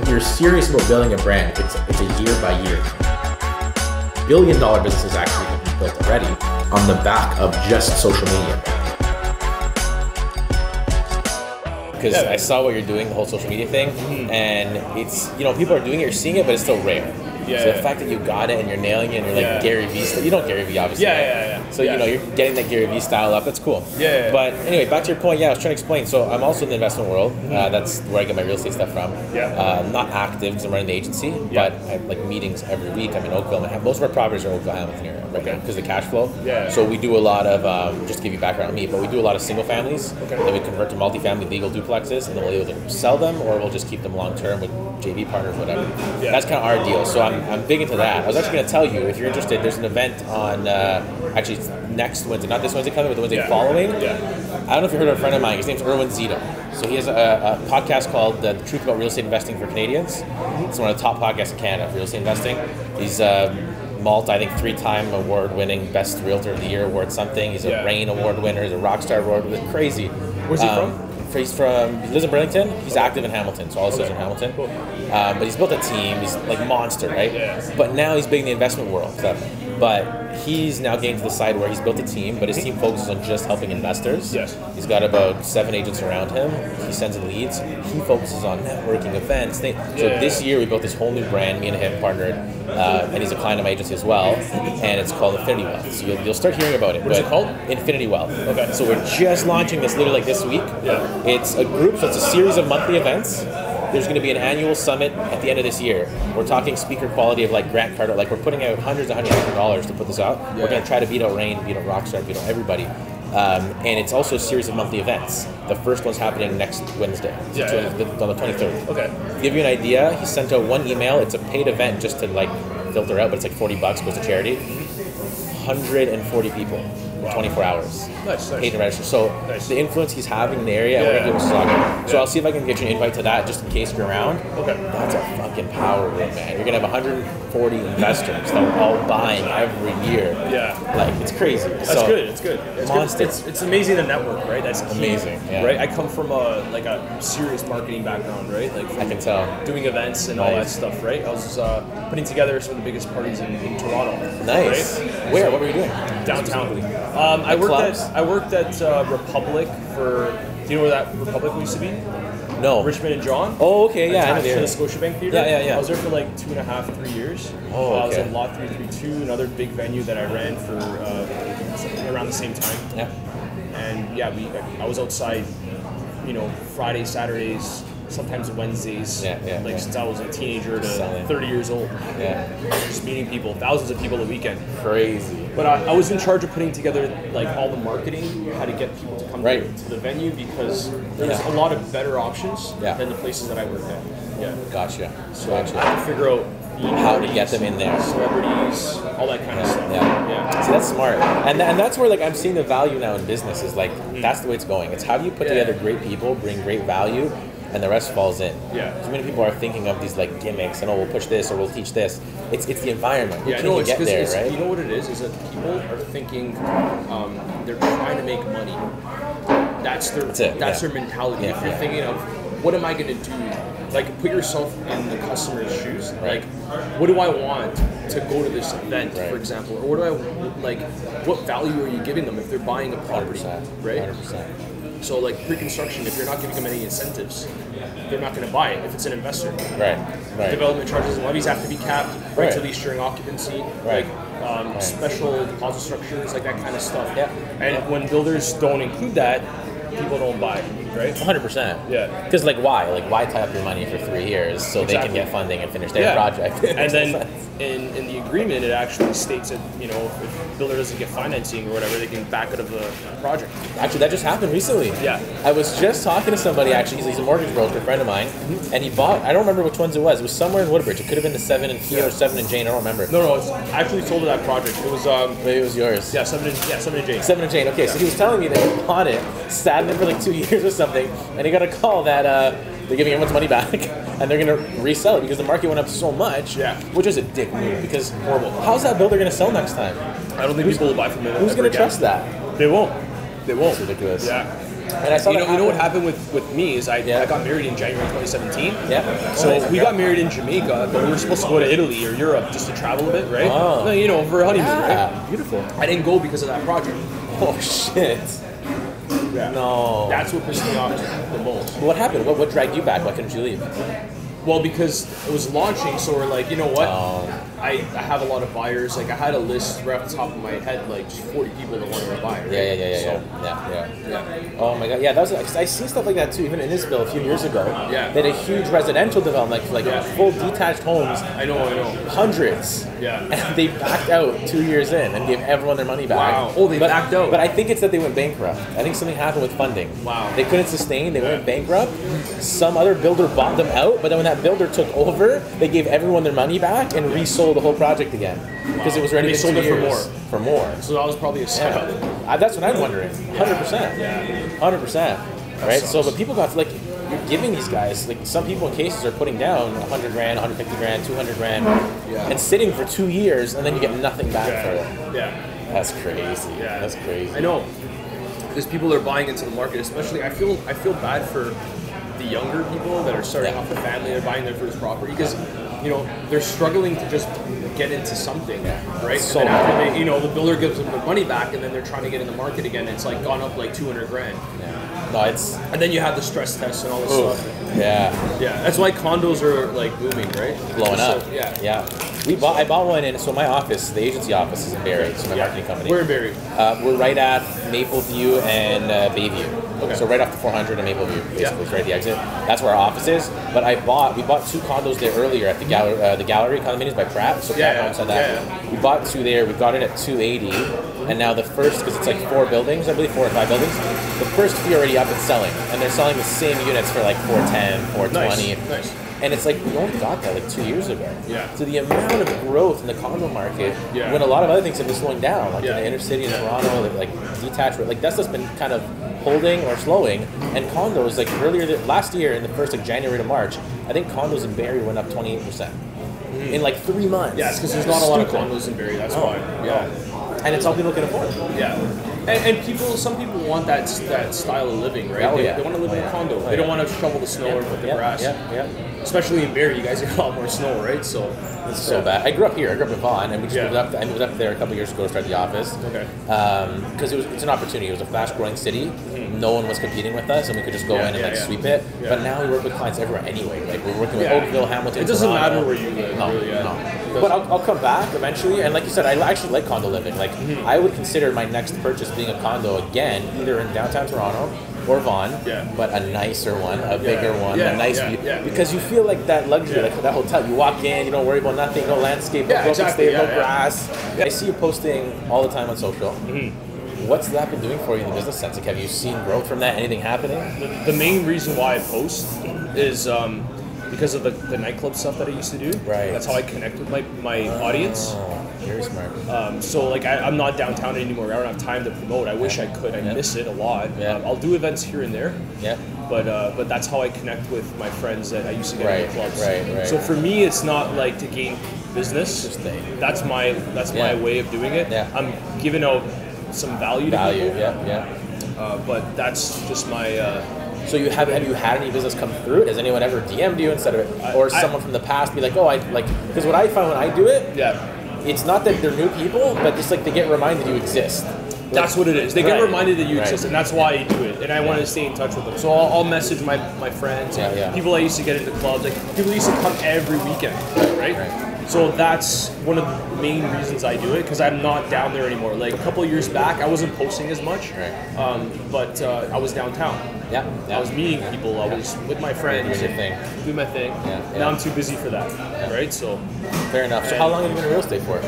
If you're serious about building a brand, it's a year by year. Billion-dollar businesses actually have been built already on the back of just social media. Because I saw what you're doing, the whole social media thing, and it's, you know, people are doing it, you're seeing it, but it's still rare. Yeah, so the fact that you got it and you're nailing it and you're like Gary Vee style, you know Gary Vee obviously. So you know, you're getting that Gary Vee style up, that's cool. But anyway, back to your point, I was trying to explain, so I'm also in the investment world, that's where I get my real estate stuff from. Not active because I'm running the agency, but I have like meetings every week. I'm in Oakville, and most of our properties are in Oakville, Hamilton area right now because of the cash flow. So we do a lot of, just to give you background on me, but we do a lot of single families that we convert to multifamily legal duplexes, and then we'll either sell them or we'll just keep them long term with JV partners, whatever. That's kind of our deal, so I'm big into that. I was actually going to tell you, if you're interested, there's an event on, actually it's next Wednesday, not this Wednesday coming, but the Wednesday following. I don't know if you heard of a friend of mine, his name's Erwin Szeto. So he has a podcast called The Truth About Real Estate Investing for Canadians. It's one of the top podcasts in Canada for real estate investing. He's Malta, I think, three-time award-winning Best Realtor of the Year award something. He's a Rain award winner, he's a Rockstar award winner, crazy. Where's he from? He's from, he lives in Burlington, he's active in Hamilton, so all his lives in Hamilton. But he's built a team, he's like monster, right? But now he's big in the investment world. So, but he's now getting to the side where he's built a team, but his team focuses on just helping investors. He's got about 7 agents around him, he sends in leads, he focuses on networking, events, things. So this year we built this whole new brand, me and him partnered, and he's a client of my agency as well, and it's called Infinity Wealth. So you'll start hearing about it. What is it called? Infinity Wealth. So we're just launching this literally like this week. It's a group, so it's a series of monthly events. There's going to be an annual summit at the end of this year. We're talking speaker quality of like Grant Cardone. Like we're putting out $100s and $100s to put this out. We're going to try to beat out Rain, beat out Rockstar, beat out everybody. And it's also a series of monthly events. The first one's happening next Wednesday, on the 23rd. To give you an idea, he sent out one email. It's a paid event just to like filter out, but it's like $40 goes to charity. 140 people. 24 hours. Nice. Paid and registered. So the influence he's having in the area, I want to do so I'll see if I can get you an invite to that just in case you're around. That's a fucking power room, man. You're gonna have 140 investors that are all buying every year. Like it's crazy. That's good. It's amazing the network, right? That's key, amazing. Right? I come from a serious marketing background, right? Like I can tell. Doing events and all that stuff, right? I was putting together some of the biggest parties in Toronto. Nice. Right? Where? So, what were you doing? Downtown. I worked at Republic for, do you know where that Republic used to be? No. Richmond and John. Oh, okay, yeah. I was to the Scotiabank Theatre. Yeah. I was there for like 2.5, 3 years. Oh, okay. I was at Lot 332, another big venue that I ran for around the same time. Yeah. And yeah, I was outside, you know, Fridays, Saturdays, sometimes Wednesdays, since I was a teenager to 30 years old. Just meeting people, thousands of people a weekend. Crazy. But I was in charge of putting together like all the marketing, how to get people to come to the venue, because there's a lot of better options than the places that I worked at. Gotcha. So I had to figure out how to get them in there. Celebrities, all that kind of stuff. See, that's smart. And that's where like I'm seeing the value now in business is like, that's the way it's going. It's how do you put together great people, bring great value, and the rest falls in. So many people are thinking of these like gimmicks and, oh, we'll push this or we'll teach this. It's the environment. Get there, right? You know what it is that people are thinking they're trying to make money. That's their mentality. If you're thinking of, what am I going to do? Like, put yourself in the customer's shoes. Like, what do I want to go to this event, for example? Or what do I, like, what value are you giving them if they're buying a property, 100%, right? 100%. So like pre-construction, if you're not giving them any incentives, they're not going to buy it if it's an investor. Right. Development charges and levies have to be capped, right to lease during occupancy, special deposit structures, like that kind of stuff. And when builders don't include that, people don't buy, right? 100%. Yeah. Because like why? Like why tie up your money for 3 years so they can get funding and finish their project? And then in the agreement, it actually states that, you know, if the builder doesn't get financing or whatever, they can back out of the project. Actually, that just happened recently. Yeah. I was just talking to somebody, actually, he's a mortgage broker, a friend of mine, and he bought, I don't remember which ones it was somewhere in Woodbridge. It could have been the 7 and Kia or 7 and Jane, I don't remember. No, it's actually sold to that project. It was, maybe it was yours. Yeah, 7 and Jane. 7 and Jane, okay, so he was telling me that he bought it, sat in it for like 2 years or something, and he got a call that, they're giving everyone's money back, and they're going to resell it because the market went up so much, which is a dick move, because horrible. How's that builder going to sell next time? I don't think people will buy from it. Who's going to trust that? They won't. That's ridiculous. Yeah. And I saw you know what happened with me is I got married in January 2017. Yeah. So we got married in Jamaica, but we were supposed to go to Italy or Europe just to travel a bit, right? Oh. No, you know, for a honeymoon, right? Beautiful. I didn't go because of that project. Oh shit. Yeah. No. That's what pissed me off the most. What happened? What dragged you back? Why couldn't you leave? Well, because it was launching, so we're like, you know what? I have a lot of buyers. Like, I had a list right off the top of my head, like, just 40 people that wanted to buy, right? Yeah. Oh, my God. Yeah, that was, cause I see stuff like that, too, even in Isabel a few years ago. Yeah. They had a huge residential development, like full detached homes. I know. Hundreds. Yeah. And they backed out 2 years in and gave everyone their money back. Wow. Oh, they backed out. But I think it's that they went bankrupt. I think something happened with funding. Wow. They couldn't sustain. They went bankrupt. Some other builder bought them out, but then when that builder took over, they gave everyone their money back and resold the whole project again because it was ready. They sold it for more. So that was probably a setup. Yeah. That's what I'm wondering. 100%. Yeah. 100%. Right. Sucks. So, but people got like, you're giving these guys, like some people in cases are putting down $100,000, $150,000, $200,000, and sitting for 2 years, and then you get nothing back for it. Yeah. That's crazy. Yeah. That's crazy. I know. There's people that are buying into the market, especially. I feel bad for the younger people that are starting off their family, they're buying their first property because, you know, they're struggling to just get into something, right? So and then after they, you know, the builder gives them their money back, and then they're trying to get in the market again. It's like gone up like $200,000. Yeah. No, it's and then you have the stress test and all this stuff. Yeah. Yeah. That's why condos are like booming, right? Blowing up. So, yeah. Yeah. I bought one in. So my office, the agency office, is in Barrie. So my marketing company. We're in Barrie. We're right at Mapleview and Bayview. Okay. So right off the 400 in Mapleview, basically, right at the exit. That's where our office is. But we bought two condos there earlier at the Gallery Condominiums by Pratt. So Pratt owns that. Yeah. We bought two there. We got it at 280, and now the first, because it's like four buildings, I believe 4 or 5 buildings. The first few are already up and selling, and they're selling the same units for like 410, 420. Nice. And it's like, we only got that like 2 years ago. Yeah. So the amount of growth in the condo market, when a lot of other things have been slowing down, like in the inner city in Toronto, like detached, like that's just been kind of holding or slowing. And condos, like last year in the first like January to March, I think condos in Barrie went up 28% in like 3 months. Yeah, because there's not a lot of condos in Barrie, that's why. Yeah. And it's all people can afford. Yeah. And some people want that style of living, right? They want to live in a condo. They don't want to shovel the snow or put the grass. Especially in Barrie, you guys get a lot more snow, right? So it's so bad. I grew up here. I grew up in Vaughan, and we just moved up there a couple years ago to start the office. Okay. Because it's an opportunity. It was a fast-growing city. Mm-hmm. No one was competing with us, and we could just go in and sweep it. Yeah. But now we work with clients everywhere anyway. Like we're working with Oakville, Hamilton. It doesn't matter where you live. No. But I'll come back eventually. And like you said, I actually like condo living. Like I would consider my next purchase being a condo again, either in downtown Toronto or Vaughan, but a nicer one, a bigger one, a nice view. Yeah. Because you feel like that luxury, like that hotel. You walk in, you don't worry about nothing, no landscape, no grass. Yeah. I see you posting all the time on social. Mm-hmm. What's that been doing for you in the business sense? Like, have you seen growth from that? Anything happening? The main reason why I post is because of the nightclub stuff that I used to do. Right. That's how I connect with my audience. Very smart. So like I'm not downtown anymore. I don't have time to promote. I wish I could. I miss it a lot. Yeah. I'll do events here and there. Yeah. But that's how I connect with my friends that I used to get in the clubs. Right. So for me, it's not like to gain business. That's my way of doing it. Yeah. I'm giving out some value to people. Yeah. But that's just my. So have you had any business come through? Has anyone ever DM'd you instead of it, or someone from the past be like, oh, I like because what I find when I do it. Yeah. It's not that they're new people, but just like they get reminded you exist. Like, that's what it is. They get reminded that you exist, and that's why I do it. And I want to stay in touch with them. So I'll message my friends, people I used to get into clubs, like people used to come every weekend, right? So that's one of the main reasons I do it, because I'm not down there anymore. Like a couple of years back, I wasn't posting as much, but I was downtown. Yeah, I was meeting people. I was with my friends. Doing my thing. Yeah. Now I'm too busy for that. Yeah. Right. So. Fair enough. So how long have you been in real estate for?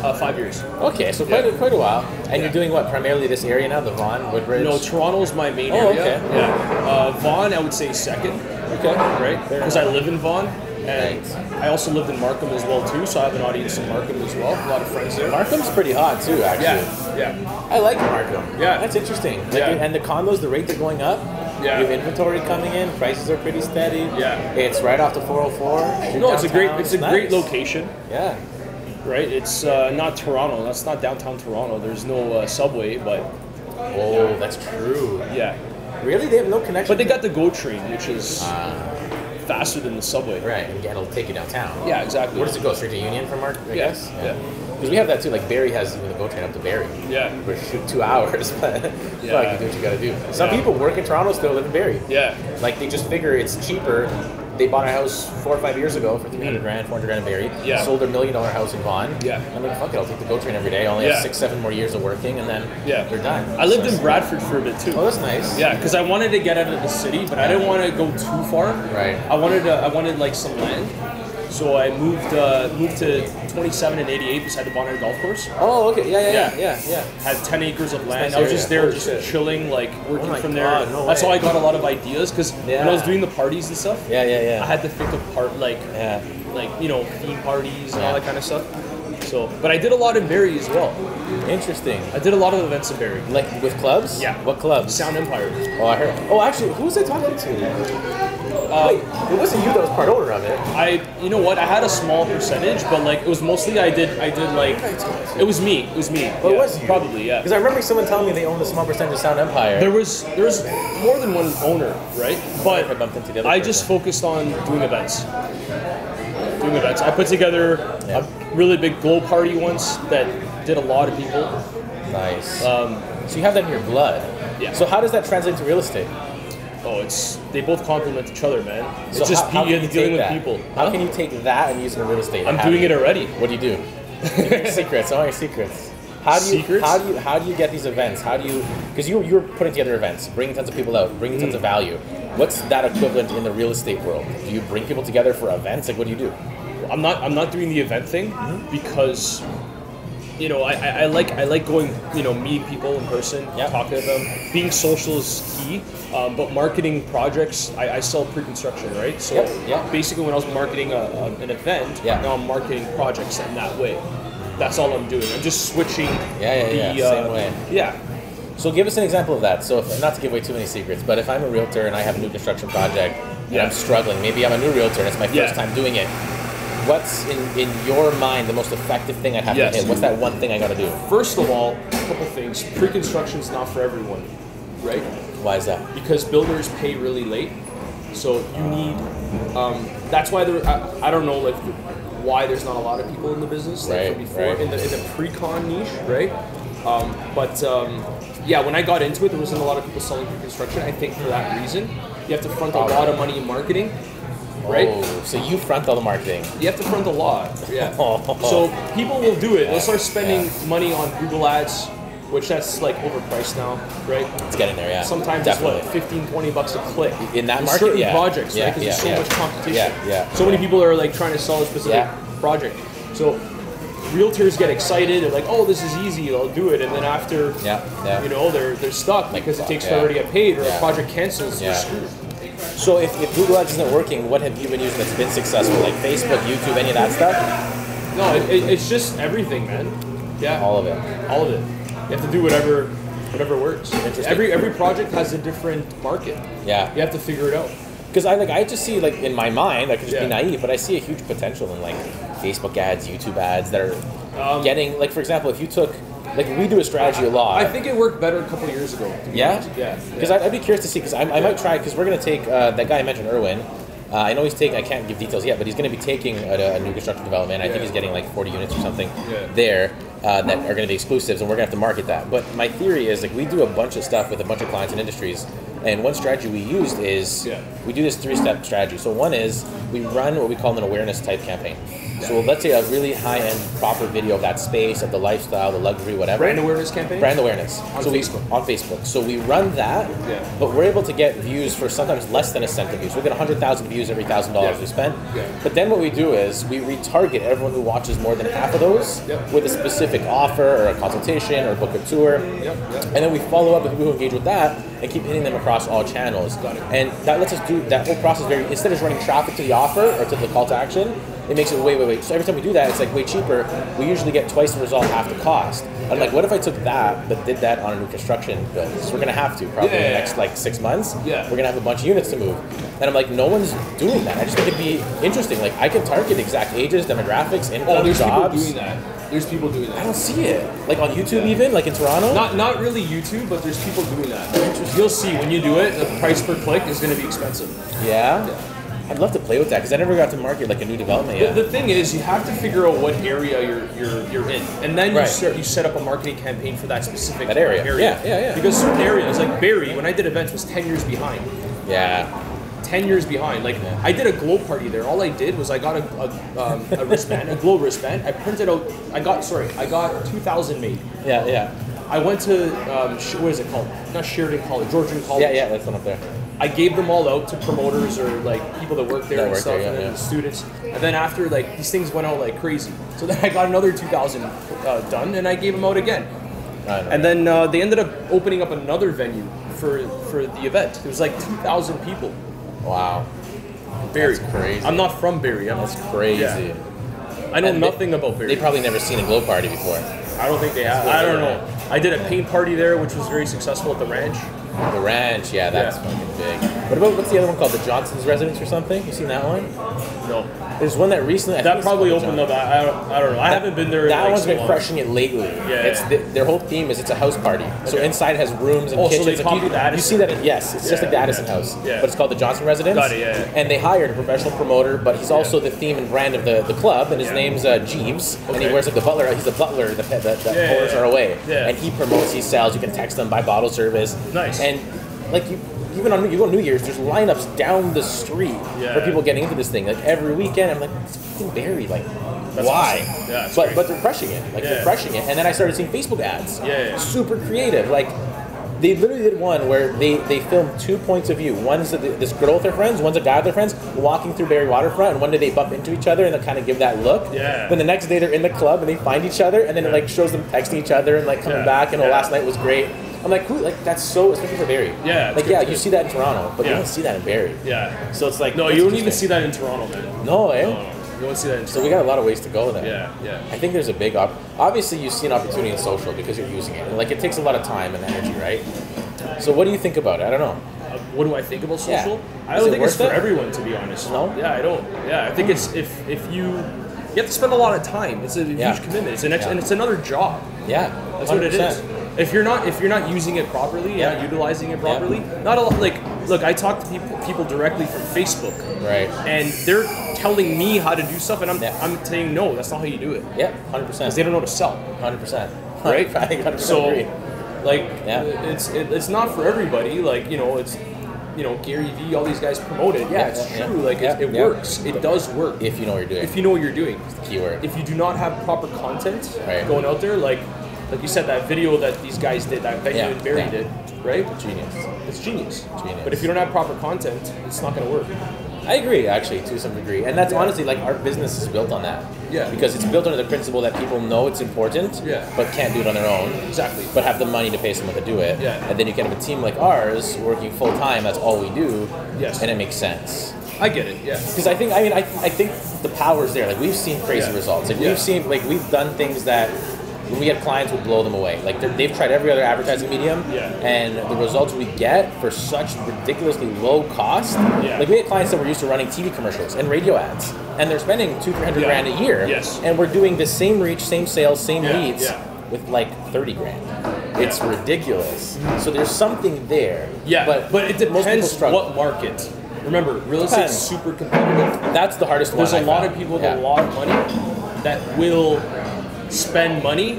5 years. Okay, so quite a while. And you're doing what? Primarily this area now, the Vaughan, Woodbridge. No, Toronto's my main area. Okay. Yeah. Vaughan, I would say second. Okay. Right. Because I live in Vaughan. And I also lived in Markham as well too, so I have an audience in Markham as well. A lot of friends there. Markham's pretty hot too, actually. Yeah. I like Markham. Yeah. That's interesting. Like and the condos, the rates are going up. Yeah. You have inventory coming in. Prices are pretty steady. Yeah. It's right off the 404. No, it's a great. It's a great location. Yeah. Right. It's not Toronto. That's not downtown Toronto. There's no subway, but. Oh, that's true. Yeah. Really? They have no connection? But they got the GO train, which is faster than the subway. Right, and it'll take you downtown. Yeah, exactly. Where does it go? Straight to Union from Mark, I guess? Yeah. Because we have that too, like Barrie has the GO train up to Barrie. Yeah. For 2 hours, but you do what you gotta do. Some people work in Toronto, still live in Barrie. Yeah. Like they just figure it's cheaper. They bought a house 4 or 5 years ago for $300,000, $400,000 in Barrie. Yeah. Sold their $1 million house in Vaughan. Yeah. I'm like, fuck it, I'll take the GO train every day. I only have 6, 7 more years of working, and then they're done. I lived in Bradford for a bit too. Oh, that's nice. Yeah, because I wanted to get out of the city, but I didn't want to go too far. Right. I wanted like some land, so I moved to 27 and 88 beside the Bonner Golf Course. Oh, okay. Yeah. Had 10 acres of land. Nice I was just there, chilling, like working from there. No That's how I got a lot of ideas because when I was doing the parties and stuff, I had to think of like you know, theme parties and all that kind of stuff. So, but I did a lot in Barrie as well. Interesting. I did a lot of events in Barrie, like with clubs. Yeah. What clubs? Sound Empire. Oh, I heard. Oh, actually, who was I talking to? Wait, it wasn't you that was part owner of it. You know what? I had a small percentage, but like it was mostly it was me. Well, yeah, it was you. Probably, yeah. Because I remember someone telling me they owned a small percentage of Sound Empire. There was more than one owner, right? But I just focused on doing events. I put together a really big glow party once that did a lot of people. Nice. So you have that in your blood. Yeah. So how does that translate to real estate? Oh, they both complement each other, man. It's so just you're dealing with people. How can you take that and use it in real estate? I'm doing it already. What do you do? Secrets. I want your secrets. How do you get these events? How do you? Because you're putting together events, bringing tons of people out, bringing tons of value. What's that equivalent in the real estate world? Do you bring people together for events? Like, what do you do? I'm not doing the event thing because, you know, I like going, you know, meeting people in person, talking to them. Being social is key, but marketing projects, I sell pre-construction, right? So basically when I was marketing an event, now I'm marketing projects in that way. That's all I'm doing. I'm just switching same way. So give us an example of that. So not to give away too many secrets, but if I'm a realtor and I have a new construction project and I'm struggling, maybe I'm a new realtor and it's my first time doing it, what's in your mind the most effective thing I have to hit? What's that one thing I gotta do? First of all, a couple things. Pre-construction's not for everyone, right? Why is that? Because builders pay really late, so you need. That's why there. I don't know like why there's not a lot of people in the business like in the pre-con niche, right? When I got into it, there wasn't a lot of people selling pre-construction. I think for that reason, you have to front a lot of money in marketing. Right? Oh, so you front all the marketing. You have to front a lot. Yeah. So people will do it. They'll start spending money on Google Ads, which that's like overpriced now, right? Let's get in there, yeah. Sometimes it's what, 15, 20 bucks a click. In that market, certain projects, right? Because there's so much competition. So many people are like trying to sell a specific project. So realtors get excited. They're like, oh, this is easy. I'll do it. And then after, you know, they're stuck like, because it takes forever to get paid or a project cancels. They're screwed. So if Google Ads isn't working, what have you been using that's been successful? Like Facebook, YouTube, any of that stuff? No, it's just everything, man. Yeah. All of it. You have to do whatever works. Interesting. Every project has a different market. Yeah. You have to figure it out. Because I just see, like, in my mind, I could just be naive, but I see a huge potential in like Facebook ads, YouTube ads that are getting, like, for example, if you took, like, we do a strategy a lot. I think it worked better a couple of years ago. Because I'd be curious to see, because I might try, because we're going to take, that guy I mentioned, Erwin, I know he's taking, I can't give details yet, but he's going to be taking a new construction development. I think he's getting like 40 units or something there that are going to be exclusives, and we're going to have to market that. But my theory is, like, we do a bunch of stuff with a bunch of clients and industries, and one strategy we used is, we do this 3-step strategy. So one is, we run what we call an awareness type campaign. So let's say a really high-end proper video of that space, of the lifestyle, the luxury, whatever. Brand awareness campaign? Brand awareness. On Facebook. So we run that, but we're able to get views for sometimes less than a cent of views. We get 100,000 views every $1,000 we spend. But then what we do is we retarget everyone who watches more than half of those with a specific offer or a consultation or book a tour. And then we follow up with people who engage with that and keep hitting them across all channels. And that lets us do that whole process instead of running traffic to the offer or to the call to action, it makes it way. So every time we do that, it's like way cheaper. We usually get twice the result, half the cost. I'm like, what if I took that, but did that on a new construction build? So we're gonna have to probably in the next like 6 months. Yeah. We're gonna have a bunch of units to move. And I'm like, no one's doing that. I just think it'd be interesting. Like I could target exact ages, demographics, income, jobs. People doing that. There's people doing that. I don't see it. Like on YouTube even, like in Toronto? Not really YouTube, but there's people doing that. You'll see when you do it, the price per click is going to be expensive. Yeah? I'd love to play with that because I never got to market like a new development yet. The thing is, you have to figure out what area you're in. And then you set up a marketing campaign for that specific area. Yeah. Because certain areas, like Barrie, when I did events, was 10 years behind. Yeah. 10 years behind. Like I did a glow party there. All I did was I got a wristband, a glow wristband. I printed out. I got 2,000 made. Yeah. I went to what is it called? Not Sheridan College, Georgian College. Yeah, that's one up there. I gave them all out to promoters or like people that work there and stuff, and then the students. And then after like these things went out like crazy. So then I got another 2,000 done, and I gave them out again. And then they ended up opening up another venue for the event. It was like 2,000 people. Wow, Barrie. That's crazy. I'm not from Barrie. That's crazy. Yeah. I know nothing about Barrie. They probably never seen a glow party before. I don't think they have. I don't know. I did a paint party there, which was very successful at the Ranch. The Ranch, yeah, that's fucking big. What about what's the other one called? The Johnson's Residence or something? You seen that one? No. There's one that recently. That probably opened up. I don't know. I haven't been there. That one's been crushing it lately. Yeah. It's their whole theme is it's a house party. So inside has rooms and kitchens. So they copy that. You see that? Yes. It's just like the Addison House. Yeah. But it's called the Johnson Residence. Got it. Yeah. And they hired a professional promoter, but he's also the theme and brand of the club, and his name's Jeeves, and he wears like the butler. He's the butler. The owners are away. Yeah. And he promotes. He sells. You can text them, buy bottle service. Nice. And like you go on New Year's, there's lineups down the street for people getting into this thing. Like every weekend, I'm like, it's fucking buried. Like, that's why? Awesome. Yeah, but they're crushing it. Like they're crushing it. And then I started seeing Facebook ads. Yeah. Super creative. Like they literally did one where they filmed 2 points of view. One's this girl with her friends, one's a guy with their friends walking through Barrie Waterfront, and one day they bump into each other and they'll kind of give that look. Yeah. Then the next day they're in the club and they find each other, and then it like shows them texting each other and like coming back and last night was great. I'm like, cool, like that's so, especially for Barrie. Yeah. Like, you see that in Toronto, but you don't see that in Barrie. Yeah. So it's like, no, you don't even see that in Toronto, man. No, eh? No. You don't see that in Toronto. So we got a lot of ways to go then. Yeah. I think there's a big obviously you see an opportunity in social because you're using it. And like it takes a lot of time and energy, right? So what do you think about it? I don't know. What do I think about social? Yeah. I don't think it's for everyone, to be honest. No? Yeah, I don't. Yeah, I think it's if you have to spend a lot of time. It's a huge commitment. It's an extra, and it's another job. Yeah. That's 100%. What it is. If you're not using it properly, utilizing it properly, not a lot. Like, look, I talk to people directly from Facebook, right? And they're telling me how to do stuff, and I'm saying no, that's not how you do it. Yeah, 100%. Because they don't know how to sell. 100%. Right? I 100% so, agree. Like, it's not for everybody. Like, Gary Vee, all these guys promote it. Yeah, it's true. Yeah. Like, it works. It does work if you know what you're doing. If you know what you're doing, it's the key word. If you do not have proper content going out there, like you said, that video that these guys did, that venue and Barrie did, right? Genius. It's genius. But if you don't have proper content, it's not going to work. I agree, actually, to some degree. And that's honestly, like, our business is built on that. Yeah. Because it's built under the principle that people know it's important, but can't do it on their own. Exactly. But have the money to pay someone to do it. Yeah. And then you can have a team like ours working full-time, that's all we do, and it makes sense. I get it, Because I think the power's there. Like, we've seen crazy results. Like, we've seen, like, we've done things that... When we had clients, we'd blow them away. Like they've tried every other advertising medium, and the results we get for such ridiculously low cost. Yeah. Like we had clients that were used to running TV commercials and radio ads, and they're spending $200-300 grand a year, and we're doing the same reach, same sales, same leads with like $30,000. It's ridiculous. So there's something there. Yeah, but it depends what market. Remember, real estate is super competitive. That's the hardest one. There's a lot of people with a lot of money that will. Spend money,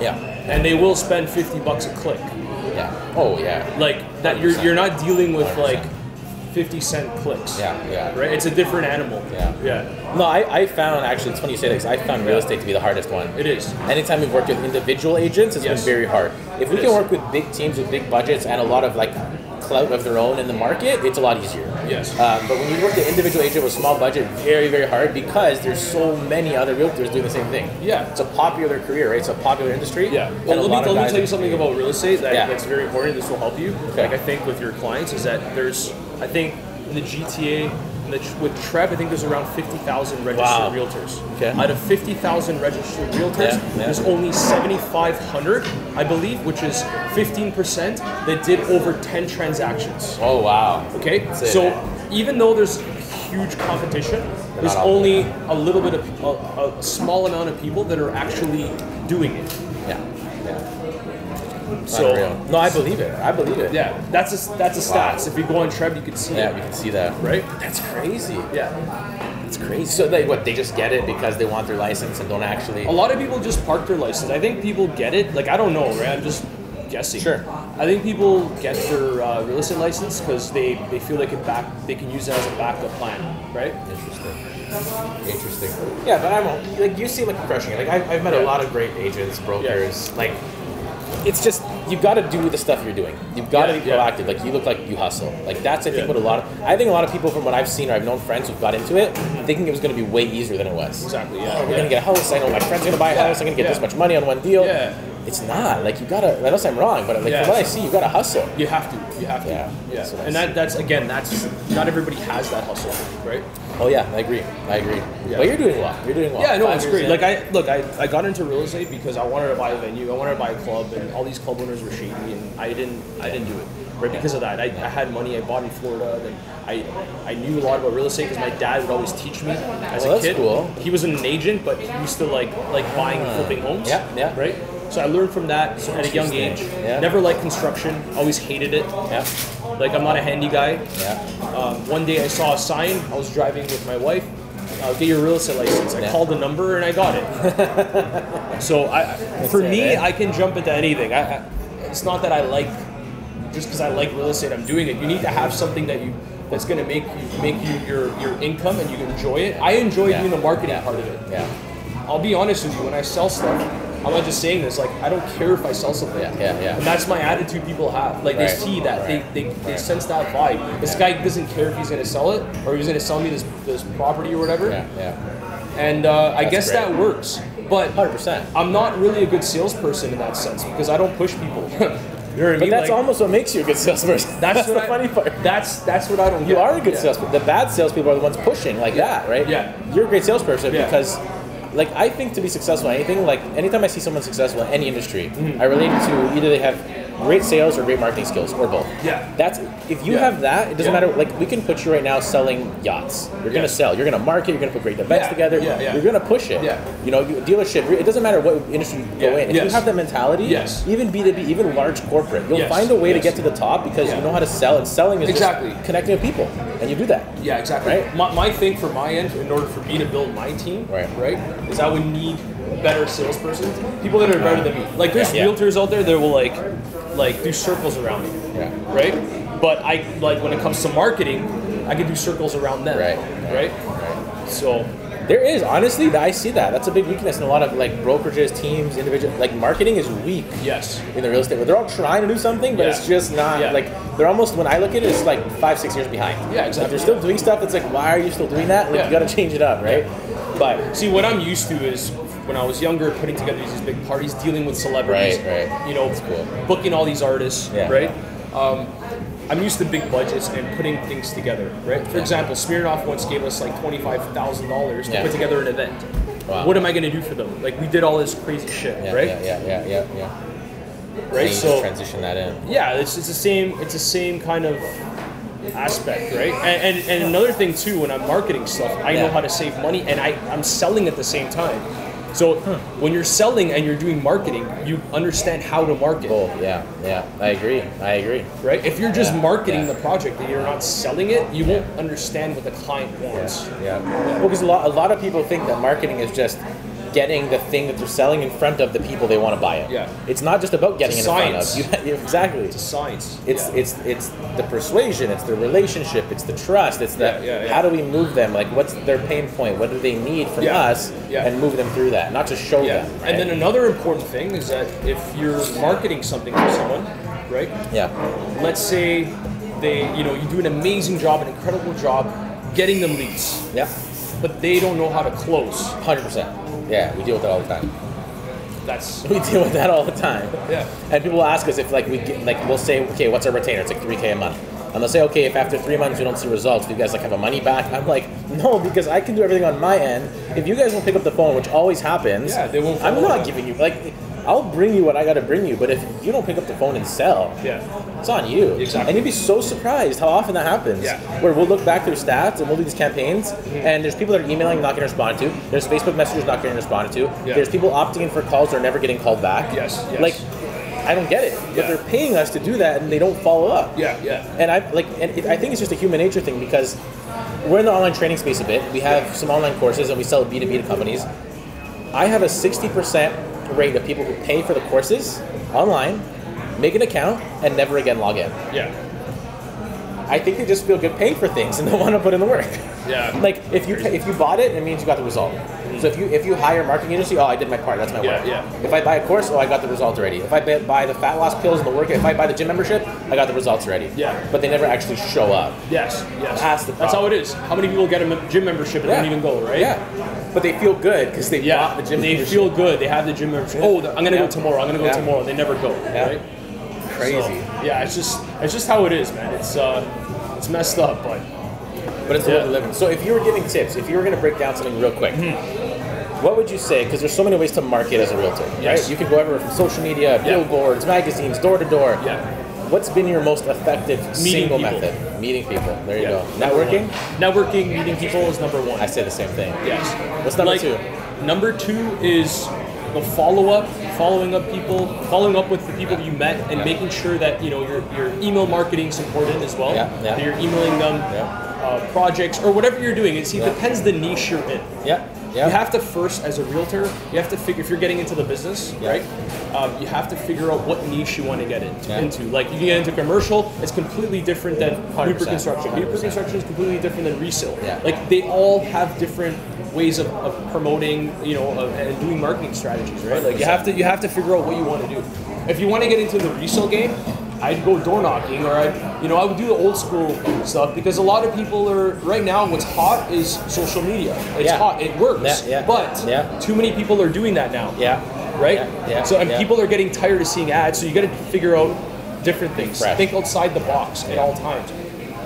and they will spend $50 a click. Yeah. Oh yeah. Like that, 100%. you're not dealing with 100%. Like 50-cent clicks. Yeah. Right. It's a different animal. Yeah. No, I found actually it's funny you say this. I found real estate to be the hardest one. It is. Anytime we've worked with individual agents, it's been very hard. If we can work with big teams with big budgets and a lot of like clout of their own in the market, it's a lot easier. Yes. But when you work the individual agent with small budget, very, very hard because there's so many other realtors doing the same thing. Yeah. It's a popular career, right? It's a popular industry. Yeah. Well, let me tell you something about real estate that's very important. This will help you. Okay. Like I think with your clients is that there's, I think in the GTA, And with Treb, I think there's around 50,000 registered realtors. Okay. Out of 50,000 registered realtors, there's only 7,500, I believe, which is 15%, that did over 10 transactions. Oh, wow. Okay. That's so even though there's huge competition, there's only a little bit of a small amount of people that are actually doing it. So no, I believe it. I believe it. Yeah, that's a stats. Wow. If you go on Treb, you can see. Yeah, we can see that. Right? That's crazy. Yeah, that's crazy. So they what? They just get it because they want their license and don't actually. A lot of people just park their license. I think people get it. Like I don't know, right? I'm just guessing. Sure. I think people get their real estate license because they feel like they can use that as a backup plan, right? Interesting. Interesting. Yeah, but I won't. Like you seem like refreshing. Like I've met a lot of great agents, brokers, like. It's just, you've got to do the stuff you're doing. You've got to be proactive. Yeah. Like, you look like you hustle. Like, that's, I think, what a lot of people from what I've seen or I've known friends who've got into it, thinking it was going to be way easier than it was. Exactly, yeah. Oh, we're going to get a house. I know my friends are going to buy a house. I'm going to get this much money on one deal. Yeah. It's not. Like, you got to, unless I'm wrong, but like, from what I see, you got to hustle. You have to. You have to. Yeah. Yeah. So and that's, again, that's, not everybody has that hustle, right? Oh yeah, I agree. I agree. Yeah. But you're doing well. You're doing well. Yeah, no, it's great. Like I got into real estate because I wanted to buy a venue, I wanted to buy a club, and all these club owners were shady, and I didn't do it right because of that. I had money. I bought in Florida, and I knew a lot about real estate because my dad would always teach me as a kid. Cool. He was an agent, but he used to like buying and flipping homes. Yeah, yeah, right. So I learned from that at a young age. Yeah. Never liked construction. Always hated it. Yeah. Like, I'm not a handy guy. Yeah. One day I saw a sign. I was driving with my wife. Get your real estate license. I called the number and I got it. So I can jump into anything. It's not that I like, just because I like real estate, I'm doing it. You need to have something that's going to make you your income and you enjoy it. I enjoy doing the marketing part of it. Yeah. I'll be honest with you. When I sell stuff, I'm not just saying this, like, I don't care if I sell something. Yeah, yeah, yeah. And that's my attitude people have. Like, they see that, they sense that vibe. This guy doesn't care if he's gonna sell it, or he's gonna sell me this property or whatever. Yeah, yeah. And I guess that works. But 100%. I'm not really a good salesperson in that sense, because I don't push people. You know what I mean? But that's like, almost what makes you a good salesperson. That's the funny part. That's what I don't get. You are a good salesperson. The bad salespeople are the ones pushing like that, right? Yeah. You're a great salesperson because like, I think to be successful in anything, like, anytime I see someone successful in any industry, I relate it to either they have great sales or great marketing skills, or both. Yeah. That's, if you have that, it doesn't matter, like, we can put you right now selling yachts. You're going to sell. You're going to market. You're going to put great events together. Yeah, yeah. You're going to push it. Yeah. You know, dealership, it doesn't matter what industry you go in. If you have that mentality, even B2B, even large corporate, you'll find a way to get to the top because you know how to sell, and selling is just connecting with people, and you do that. Yeah, exactly. Right? My thing for my end, in order for me to build my team, right, is I would need better salesperson, people that are better than me. Like, there's realtors out there that will like do circles around me, right? But I like when it comes to marketing, I can do circles around them, right? So there is, honestly, I see that. That's a big weakness in a lot of like brokerages, teams, individuals. Like, marketing is weak. Yes. In the real estate, where they're all trying to do something, but it's just not like, they're almost, when I look at it, it's like 5-6 years behind. Yeah, exactly. If you're still doing stuff, it's like, why are you still doing that? Like, you got to change it up, right? But see, what I'm used to is, when I was younger, putting together these big parties, dealing with celebrities, you know, booking all these artists, right? I'm used to big budgets and putting things together, right? For example, Smirnoff once gave us like $25,000 to put together an event. Wow. What am I going to do for them? Like, we did all this crazy shit, right? Right. So transition that in. Yeah, it's the same kind of aspect, right? And another thing too, when I'm marketing stuff, I know how to save money, and I'm selling at the same time. So when you're selling and you're doing marketing, you understand how to market. Oh, I agree. Right? If you're just marketing the project and you're not selling it, you won't understand what the client wants. Well, because a lot of people think that marketing is just getting the thing that they're selling in front of the people they want to buy it. Yeah. It's not just about getting it in front of you. Exactly. It's a science. It's the persuasion, it's the relationship, it's the trust, it's the how do we move them? Like, what's their pain point? What do they need from us? And move them through that, not just show them. Right? And then another important thing is that if you're marketing something to someone, right? Yeah. Let's say you do an amazing job, an incredible job getting them leads. Yeah. But they don't know how to close. 100%. Yeah, we deal with that all the time. We deal with that all the time. Yeah. And people ask us if we'll say, okay, what's our retainer? It's like $3,000 a month. And they'll say, okay, if after 3 months we don't see results, do you guys like have a money back? I'm like, no, because I can do everything on my end. If you guys won't pick up the phone, which always happens, yeah, they won't, I'm not giving you, like, I'll bring you what I got to bring you, but if you don't pick up the phone and sell, yeah, it's on you. Exactly. And you'd be so surprised how often that happens. Yeah. Where we'll look back through stats and we'll do these campaigns, and there's people that are emailing not getting responded to. There's Facebook messages not getting responded to. Yeah. There's people opting in for calls that are never getting called back. Yes. Yes. Like, I don't get it, but yeah, they're paying us to do that and they don't follow up. Yeah, yeah. And I like, I think it's just a human nature thing because we're in the online training space a bit. We have some online courses and we sell B2B to companies. I have a 60% rate of people who pay for the courses online, make an account, and never again log in. Yeah. I think they just feel good paying for things and don't want to put in the work. Yeah. Like if you bought it, it means you got the result. So if you hire a marketing agency, oh, I did my part. That's my work. Yeah. If I buy a course, oh, I got the result already. If I buy the fat loss pills and the workout, if I buy the gym membership, I got the results already. Yeah. But they never actually show up. Yes. Yes. That's the problem. That's how it is. How many people get a gym membership and don't even go, right? Yeah. But they feel good because they bought the gym membership. They feel good. They have the gym membership. Oh, I'm gonna go tomorrow. I'm gonna go tomorrow. They never go. Yeah. Right? Crazy. So, yeah. It's just how it is, man. It's messed up, but it's the way we live. So if you were giving tips, if you were going to break down something real quick, what would you say? Because there's so many ways to market as a realtor, right? You can go everywhere from social media, billboards, magazines, door to door. Yeah. What's been your most effective single method? Meeting people. There you go. Networking. Networking, meeting people is number one. I say the same thing. Yes. What's number two? Number two is the follow-up, following up with the people you met, and making sure that you know your email marketing is important as well. Yeah. Yeah. That you're emailing them. Yeah. Projects or whatever you're doing, it depends the niche you're in. Yeah, yeah. You have to first, as a realtor, you have to figure if you're getting into the business, right? You have to figure out what niche you want to get into. Like you can get into commercial; it's completely different than new construction. New construction is completely different than resale. Yeah. Like they all have different ways of promoting, you know, and doing marketing strategies, right? Like you have to figure out what you want to do. If you want to get into the resale game, I'd go door knocking, or I would do the old school stuff because a lot of people are right now. What's hot is social media. It's hot. It works. Yeah, yeah, but too many people are doing that now. Yeah. Right. Yeah, yeah, so people are getting tired of seeing ads. So you got to figure out different things. Right. Think outside the box at all times.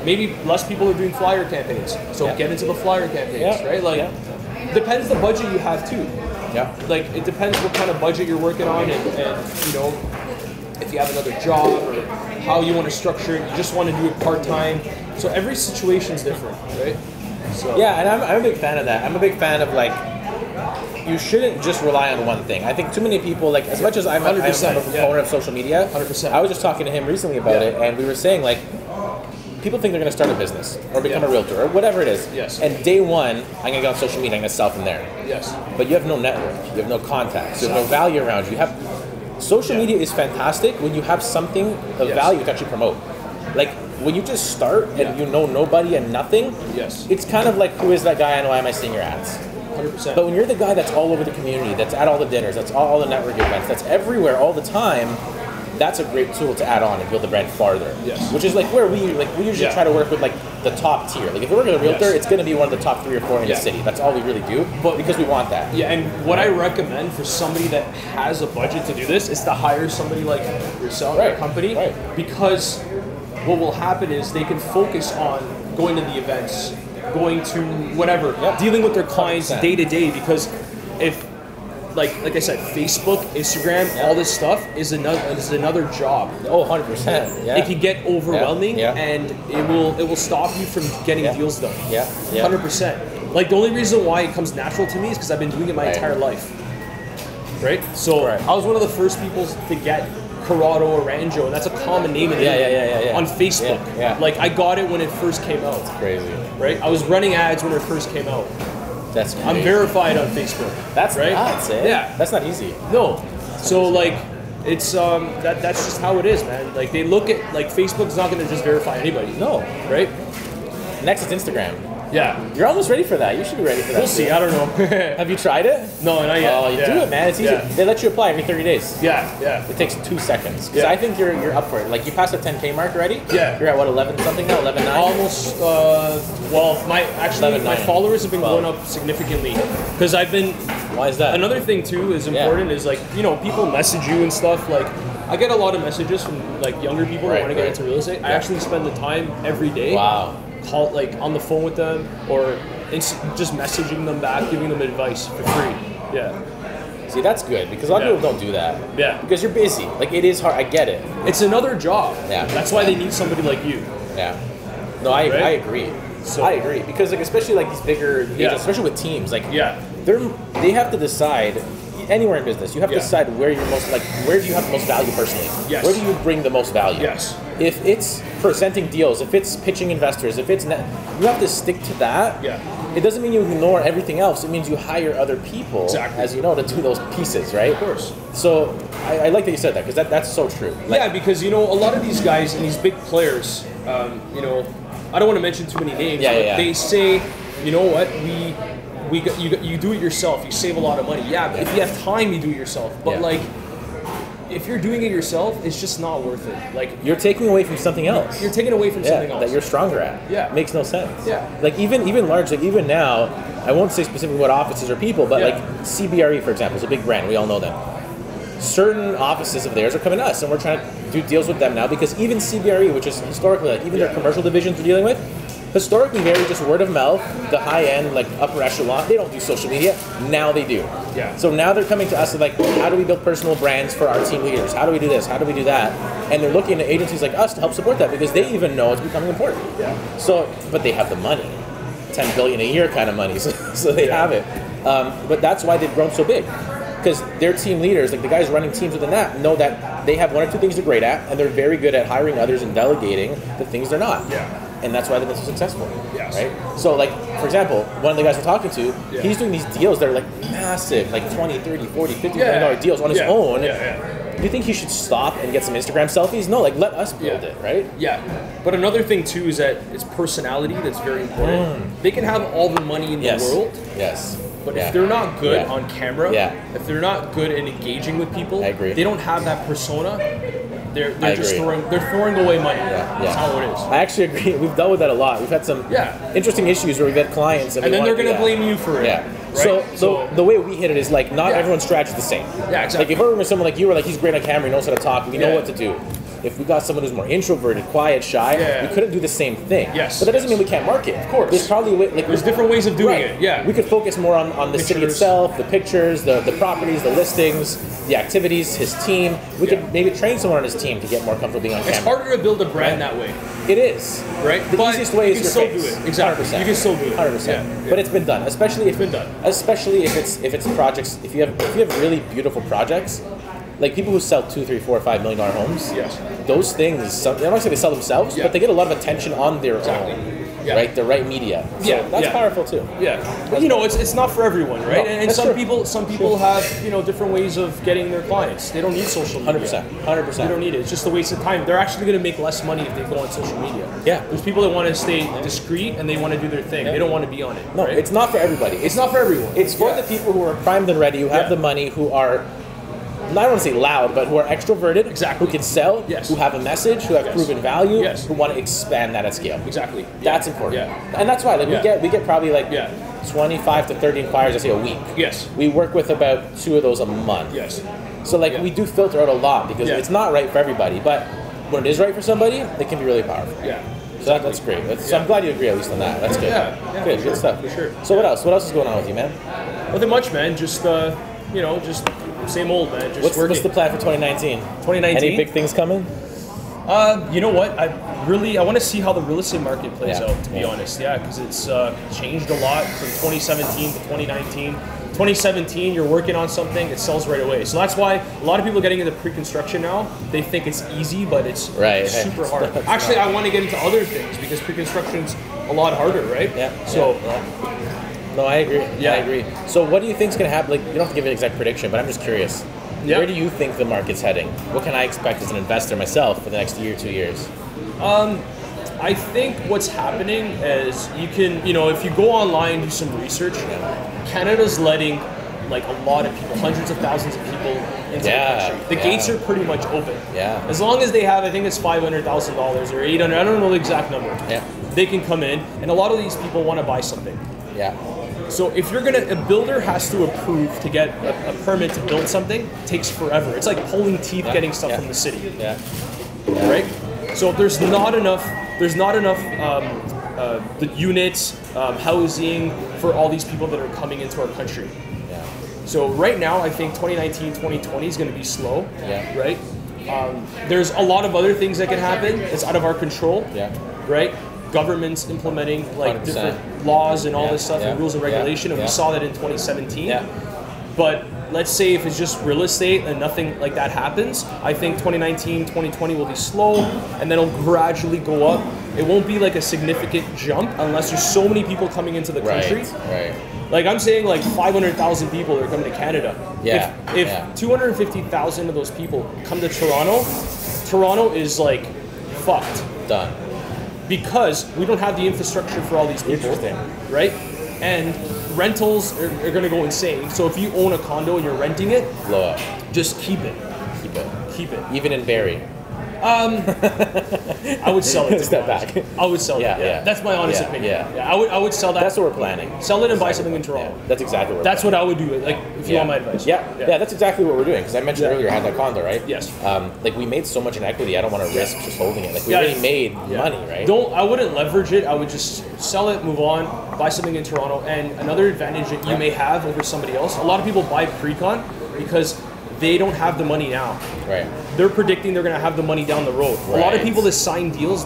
Maybe less people are doing flyer campaigns. So get into the flyer campaigns. Yeah. Right. Like depends the budget you have too. Yeah. Like it depends what kind of budget you're working on and you know. If you have another job or how you want to structure it, you just want to do it part-time. So every situation's different, right? So. Yeah, and I'm a big fan of that. I'm a big fan of like, you shouldn't just rely on one thing. I think too many people, like as much as I'm a proponent of social media, 100%. I was just talking to him recently about it and we were saying like, people think they're going to start a business or become a realtor or whatever it is. Yes. And day one, I'm going to go on social media, I'm going to sell from there. Yes. But you have no network, you have no contacts, you have no value around you. Social media is fantastic when you have something of value to actually promote. Like when you just start and you know nobody and nothing, it's kind of like, who is that guy and why am I seeing your ads? 100%. But when you're the guy that's all over the community, that's at all the dinners, that's all the networking events, that's everywhere all the time, that's a great tool to add on and build the brand farther. Yes. Which is like where we usually try to work with like the top tier. Like if we're working with a realtor, it's going to be one of the top 3 or 4 in the city. That's all we really do, but because we want that. Yeah, and what I recommend for somebody that has a budget to do this is to hire somebody like yourself or a company because what will happen is they can focus on going to the events, going to whatever, dealing with their clients day to day because if Like I said, Facebook, Instagram, all this stuff is another job. Oh, 100%. Yeah. It can get overwhelming and it will stop you from getting deals done. Yeah. 100%. Like the only reason why it comes natural to me is because I've been doing it my entire life. Right? So I was one of the first people to get Corrado or Ranjo, and that's a common name in on Facebook. Yeah. Yeah. Like I got it when it first came out. That's crazy. Right? I was running ads when it first came out. That's crazy. I'm verified on Facebook. That's right. Nuts, eh? Yeah, that's not easy. No, so like, it's that's just how it is, man. Like they look at like Facebook's not gonna just verify anybody. No, right? Next is Instagram. Yeah, you're almost ready for that. You should be ready for that. We'll see. I don't know. Have you tried it? No, not yet. Oh, you do it, man. It's easy. They let you apply every 30 days. Yeah, yeah. It takes 2 seconds. Because I think you're up for it. Like you passed the 10K mark already. Yeah. You're at what 11 something now? 11.9. Almost. Well, my followers have been going up significantly because I've been. Why is that? Another thing too is important is like you know people message you and stuff like. I get a lot of messages from like younger people who want to get into real estate. I actually spend the time every day call, like on the phone with them or just messaging them back, giving them advice for free. Yeah. See, that's good, because a lot of people don't do that. Yeah. Because you're busy. Like, it is hard. I get it. It's another job. Yeah. That's why they need somebody like you. Yeah. No, I agree. So I agree. Because, like, especially, like, these bigger, especially with teams, like, they have to decide, anywhere in business, you have to decide where you're most, like, where do you have the most value personally? Yes. Where do you bring the most value? Yes. If it's presenting deals, if it's pitching investors, if it's, you have to stick to that. Yeah. It doesn't mean you ignore everything else. It means you hire other people, as you know, to do those pieces, right? Of course. So I like that you said that, because that's so true. Like, yeah, because, you know, a lot of these guys and these big players, you know, I don't want to mention too many names, but they say, you know what, you do it yourself, you save a lot of money. Yeah, but if you have time, you do it yourself. But like, if you're doing it yourself, it's just not worth it. Like, you're taking away from something else. You're taking away from something else that you're stronger at. Yeah, makes no sense. Yeah, like even large, like even now, I won't say specifically what offices or people, but like CBRE, for example, is a big brand. We all know them. Certain offices of theirs are coming to us, and we're trying to do deals with them now, because even CBRE, which is historically like even their commercial divisions we're dealing with, historically very just word of mouth, the high end, like upper echelon, they don't do social media. Now they do. Yeah. So now they're coming to us and like, how do we build personal brands for our team leaders? How do we do this? How do we do that? And they're looking at agencies like us to help support that, because they even know it's becoming important. Yeah. So, but they have the money, 10 billion a year kind of money, so they have it. But that's why they've grown so big, because their team leaders, like the guys running teams within that, know that they have one or two things they're great at, and they're very good at hiring others and delegating the things they're not. Yeah. And that's why they've been so successful, right? So, like, for example, one of the guys we're talking to, he's doing these deals that are, like, massive, like 20, 30, 40, 50 million dollar deals on his own. Do you think he should stop and get some Instagram selfies? No, like, let us build it, right? Yeah. But another thing, too, is that it's personality that's very important. They can have all the money in the world. Yes. But if they're not good on camera, if they're not good at engaging with people, they don't have that persona. They're just throwing away money. Yeah. That's how it is. I actually agree. We've dealt with that a lot. We've had some interesting issues where we've had clients, and then they're going to blame you for it. Yeah. Right? So the way we hit it is like, not everyone's strategy is the same. Yeah, exactly. Like if we're with someone like you, were like, he's great on camera, he knows how to talk, we know what to do. If we got someone who's more introverted, quiet, shy, we couldn't do the same thing. Yes. But that doesn't mean we can't market. Of course. There's probably like there's different ways of doing it. Yeah. We could focus more on the city itself, the pictures, the properties, the listings, the activities, his team. We could maybe train someone on his team to get more comfortable being on camera. It's harder to build a brand that way. It is. Right? The easiest way is your face. You can still do it. Exactly. 100%. You can still do it. 100%. Yeah. But it's been done. Especially if it's projects, if you have really beautiful projects. Like people who sell $2, $3, $4, $5 million homes, those things, I don't say they sell themselves, but they get a lot of attention on their own, right? The right media, so that's powerful too. Yeah, but you know, it's not for everyone, right? No, and some people have, you know, different ways of getting their clients. They don't need social media. 100%. They don't need it. It's just a waste of time. They're actually going to make less money if they go on social media. Yeah, there's people that want to stay discreet and they want to do their thing. They don't want to be on it. No, it's not for everybody. It's not for everyone. It's for the people who are primed and ready, who have the money, who are. I don't want to say loud, but who are extroverted, who can sell, who have a message, who have proven value, who want to expand that at scale. Exactly. That's important. Yeah. And that's why like we get probably like 25 to 30 inquiries, I say, a week. Yes. We work with about 2 of those a month. Yes. So like we do filter out a lot, because it's not right for everybody, but when it is right for somebody, it can be really powerful. Yeah. So that's great. So I'm glad you agree at least on that. That's good. Yeah. Good. Good stuff. For sure. So what else? What else is going on with you, man? Nothing much, man. Just you know, just same old, man. Just what's the plan for 2019? 2019? Any big things coming? You know what? I want to see how the real estate market plays out, to be honest. Yeah, because it's changed a lot from 2017 to 2019. 2017, you're working on something, it sells right away. So that's why a lot of people getting into pre-construction now, they think it's easy, but it's super hard. Actually, I want to get into other things, because pre-construction's a lot harder, right? Yeah. So. Yeah. No, I agree. Yeah, I agree. So what do you think is going to happen? Like, you don't have to give an exact prediction, but I'm just curious. Yep. Where do you think the market's heading? What can I expect as an investor myself for the next year, 2 years? I think what's happening is you can, you know, if you go online, do some research, Canada's letting like a lot of people, hundreds of thousands of people into the country. The gates are pretty much open. Yeah. As long as they have, I think it's $500,000 or $800,000, I don't know the exact number. Yeah. They can come in, and a lot of these people want to buy something. Yeah. So if you're gonna, a builder has to approve to get a permit to build something, it takes forever. It's like pulling teeth getting stuff from the city. Right? So there's not enough units, housing for all these people that are coming into our country. So right now, I think 2019, 2020 is gonna be slow, right? There's a lot of other things that can happen that's out of our control, right? Governments implementing like 100%. Different laws and all this stuff and rules and regulation, and we saw that in 2017. But let's say if it's just real estate and nothing like that happens, I think 2019, 2020 will be slow, and then it'll gradually go up. It won't be like a significant jump unless there's so many people coming into the country. Like I'm saying, like 500,000 people are coming to Canada. If 250,000 of those people come to Toronto, Toronto is like fucked. Done. Because we don't have the infrastructure for all these people, right? And rentals are gonna go insane. So if you own a condo and you're renting it, blow up. Just keep it. Keep it. Keep it. Even in Barrie. I would sell it. Step back. I would sell it. That's my honest opinion. I would sell that. That's what we're planning. Sell it and buy something in Toronto. That's exactly what we're planning. That's what I would do. Like, if you want my advice. That's exactly what we're doing. Because I mentioned earlier I had that condo, right? Like we made so much in equity. I don't want to risk just holding it. Like we already made money, right? I wouldn't leverage it. I would just sell it, move on, buy something in Toronto. And another advantage that you may have over somebody else. A lot of people buy pre-con because they don't have the money now. They're predicting they're gonna have the money down the road. A lot of people that sign deals